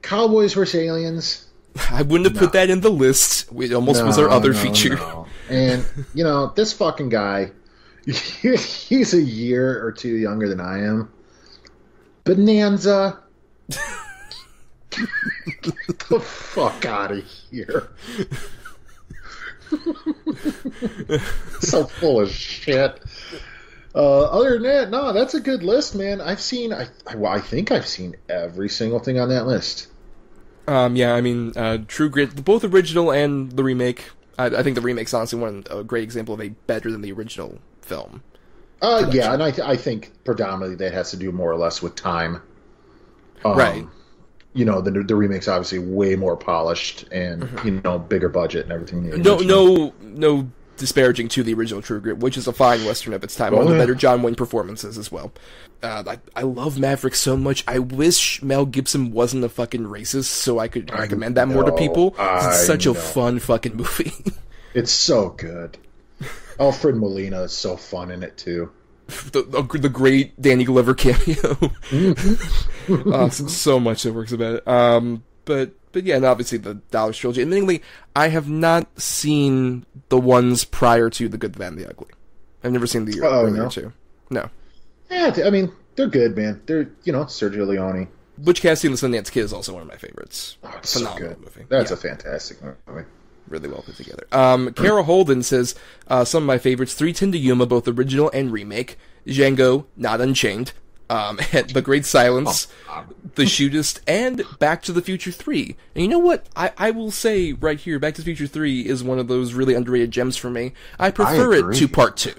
Cowboys versus Aliens. I wouldn't have no. put that in the list. It almost no, was our other no, feature. No. And, you know, this fucking guy, he's a year or two younger than I am. Bonanza. Get the fuck out of here. So full of shit. Uh, other than that, no, that's a good list, man. I've seen, I, I, well, I think I've seen every single thing on that list. Um, yeah, I mean, uh, True Grit, both original and the remake. I, I think the remake's honestly one a great example of a better than the original film. Uh, production. Yeah, and I, th I think predominantly that has to do more or less with time. Um, right. You know, the the remake's obviously way more polished and mm-hmm. you know, bigger budget and everything. No, no, no. disparaging to the original True Grit, which is a fine Western of its time, oh, one of the yeah. better John Wayne performances as well. Uh, I, I love Maverick so much. I wish Mel Gibson wasn't a fucking racist so I could I recommend know, that more to people. It's such know. a fun fucking movie. It's so good. Alfred Molina is so fun in it, too. The, the great Danny Glover cameo. uh, so much that works about it. Um, but But yeah, and obviously the Dollars trilogy. Admittingly, I have not seen the ones prior to The Good, the Bad, and the Ugly. I've never seen the oh, earlier no. two. No. Yeah, I mean, they're good, man. They're, you know, Sergio Leone. Butch Cassidy and the Sundance Kid is also one of my favorites. Oh, it's Phenomenal so good. movie. That's yeah. a fantastic movie. Really well put together. Um, Kara Holden says, uh, some of my favorites, three ten to Yuma, both original and remake, Django, Not Unchained, Um, and The Great Silence, oh, The Shootist, and Back to the Future three. And you know what? I, I will say right here, Back to the Future three is one of those really underrated gems for me. I prefer I it to Part two.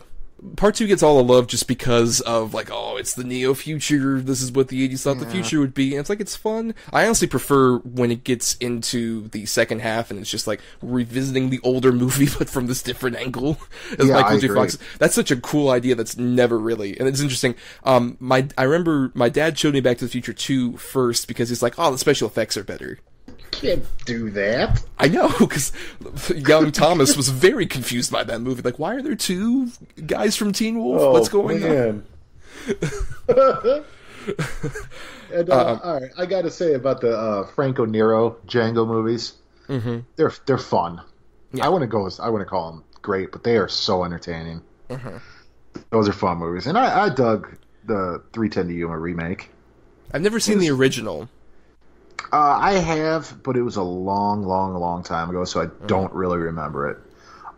Part two gets all the love just because of, like, oh, it's the neo-future, this is what the eighties thought yeah. the future would be, and it's like, it's fun. I honestly prefer when it gets into the second half and it's just, like, revisiting the older movie but from this different angle. As yeah, Michael J. Fox. That's such a cool idea that's never really... And it's interesting. Um, my I remember my dad showed me Back to the Future two first because he's like, oh, the special effects are better. Can't do that. I know, because young Thomas was very confused by that movie. Like, why are there two guys from Teen Wolf? Oh, What's going man. on? and, uh, uh, all right, I got to say about the uh, Franco Nero Django movies. Mm-hmm. They're they're fun. Yeah. I wouldn't go. I wouldn't call them great, but they are so entertaining. Mm-hmm. Those are fun movies, and I, I dug the three ten to Yuma remake. I've never seen was, the original. Uh, I have, but it was a long, long, long time ago, so I don't really remember it.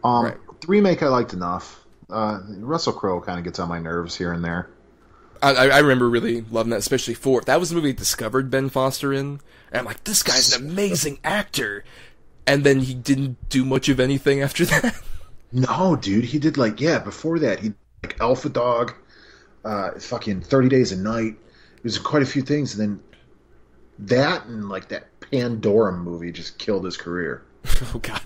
Um, right. The remake I liked enough. Uh, Russell Crowe kind of gets on my nerves here and there. I, I remember really loving that, especially for... That was the movie I discovered Ben Foster in, and I'm like, this guy's an amazing actor! And then he didn't do much of anything after that. No, dude, he did like, yeah, before that, he did like Alpha Dog, uh, fucking thirty Days a Night. There's quite a few things, and then... That and like that Pandorum movie just killed his career. Oh, God.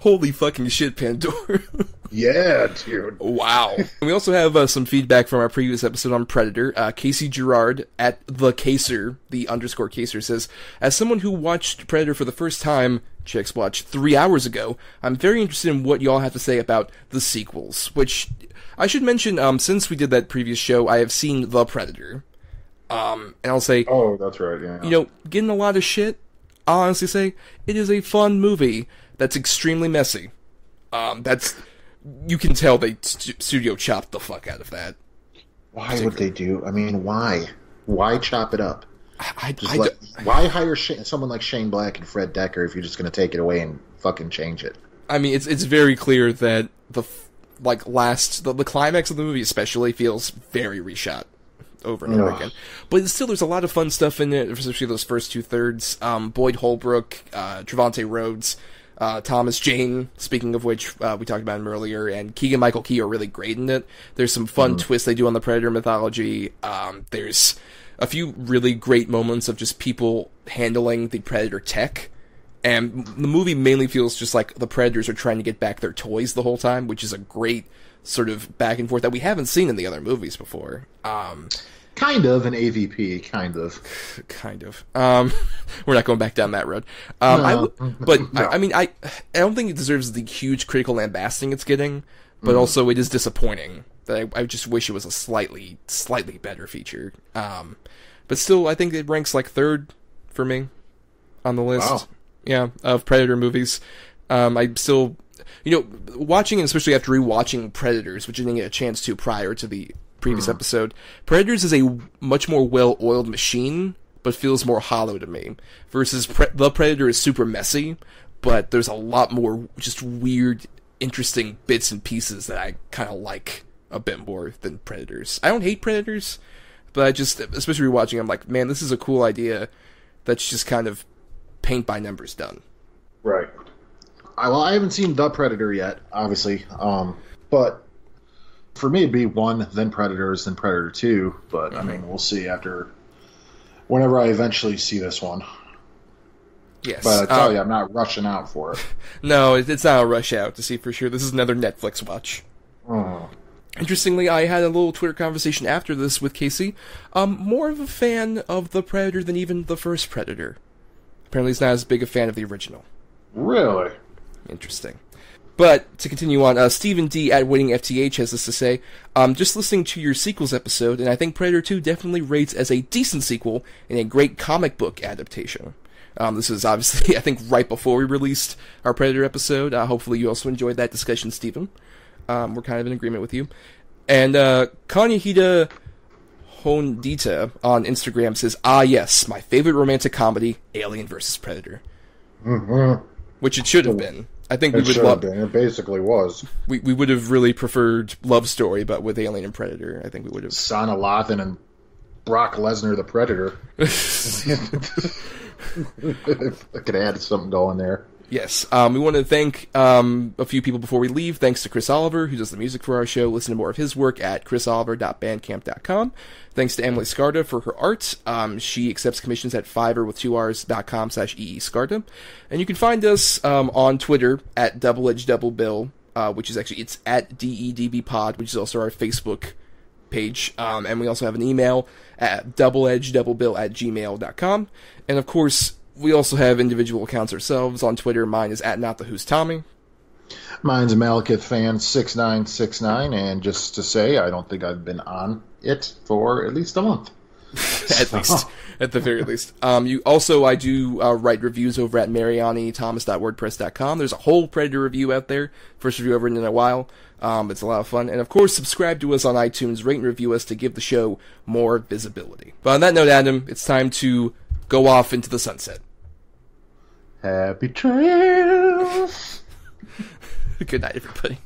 Holy fucking shit, Pandorum. Yeah, dude. Wow. We also have uh, some feedback from our previous episode on Predator. Uh, Casey Gerard at the Caser, the underscore Caser, says, as someone who watched Predator for the first time, Chicks Watch, three hours ago, I'm very interested in what y'all have to say about the sequels, which I should mention, um, since we did that previous show, I have seen The Predator. Um, and I'll say... Oh, that's right, yeah. You know, getting a lot of shit, I'll honestly say, it is a fun movie that's extremely messy. Um, that's... You can tell they st studio chopped the fuck out of that. Why would they do? I mean, why? Why chop it up? I, I, I let, why hire Sh someone like Shane Black and Fred Decker if you're just going to take it away and fucking change it? I mean, it's it's very clear that the like last the, the climax of the movie especially feels very reshot over and over Ugh. again. But still, there's a lot of fun stuff in it, especially those first two thirds. Um, Boyd Holbrook, uh, Trevante Rhodes. Uh, Thomas Jane, speaking of which, uh, we talked about him earlier, and Keegan-Michael Key are really great in it. There's some fun mm. twists they do on the Predator mythology. Um, there's a few really great moments of just people handling the Predator tech. And the movie mainly feels just like the Predators are trying to get back their toys the whole time, which is a great sort of back and forth that we haven't seen in the other movies before. Um... Kind of an A V P, kind of. Kind of. Um, we're not going back down that road. Um, no. I w but, no. I, I mean, I I don't think it deserves the huge critical lambasting it's getting, but mm. also it is disappointing. That I, I just wish it was a slightly, slightly better feature. Um, but still, I think it ranks like third for me on the list. Wow. Yeah, of Predator movies. Um, I still, you know, watching, and especially after rewatching Predators, which I didn't get a chance to prior to the previous mm. episode, Predators is a much more well-oiled machine, but feels more hollow to me. Versus Pre The Predator is super messy, but there's a lot more just weird, interesting bits and pieces that I kind of like a bit more than Predators. I don't hate Predators, but I just, especially rewatching, I'm like, man, this is a cool idea that's just kind of paint by numbers done. Right. I, well, I haven't seen The Predator yet, obviously, um, but... For me, it'd be one, then Predators, then Predator two. But, mm-hmm. I mean, we'll see after... Whenever I eventually see this one. Yes. But I tell um, you, I'm not rushing out for it. No, it's not a rush out to see for sure. This is another Netflix watch. Mm. Interestingly, I had a little Twitter conversation after this with Casey. Um, more of a fan of The Predator than even the first Predator. Apparently he's not as big a fan of the original. Really? Interesting. But, to continue on, uh, Stephen D. at WinningFTH has this to say, um, just listening to your sequels episode, and I think Predator two definitely rates as a decent sequel and a great comic book adaptation. Um, this is obviously, I think, right before we released our Predator episode. Uh, hopefully you also enjoyed that discussion, Stephen. Um, we're kind of in agreement with you. And uh, Kanyahida Hondita on Instagram says, ah yes, my favorite romantic comedy, Alien versus Predator. Mm-hmm. Which it should have been. I think we it would love been. It basically was. We we would have really preferred Love Story, but with Alien and Predator, I think we would have. Sana Lathan and Brock Lesnar, the Predator. I could add something going there. Yes, um, we want to thank um, a few people before we leave. Thanks to Chris Oliver, who does the music for our show. Listen to more of his work at chris oliver dot bandcamp dot com. Thanks to Emily Scarda for her art. Um, she accepts commissions at Fiverr with two R's dot com slash E E Scarda. And you can find us um, on Twitter at Double Edge Double Bill, uh, which is actually, it's at D E D B Pod, which is also our Facebook page. Um, and we also have an email at double edge double bill at gmail dot com. And of course, we also have individual accounts ourselves on Twitter. Mine is at Not the Who's Tommy. Mine's Malekith Fan six nine six nine, and just to say, I don't think I've been on it for at least a month. At least, at the very least. Um, you also, I do uh, write reviews over at mariani thomas dot wordpress dot com. There's a whole Predator review out there. First review I've written in a while. Um, it's a lot of fun. And, of course, subscribe to us on iTunes, rate and review us to give the show more visibility. But on that note, Adam, it's time to go off into the sunset. Happy trails! Good night, everybody.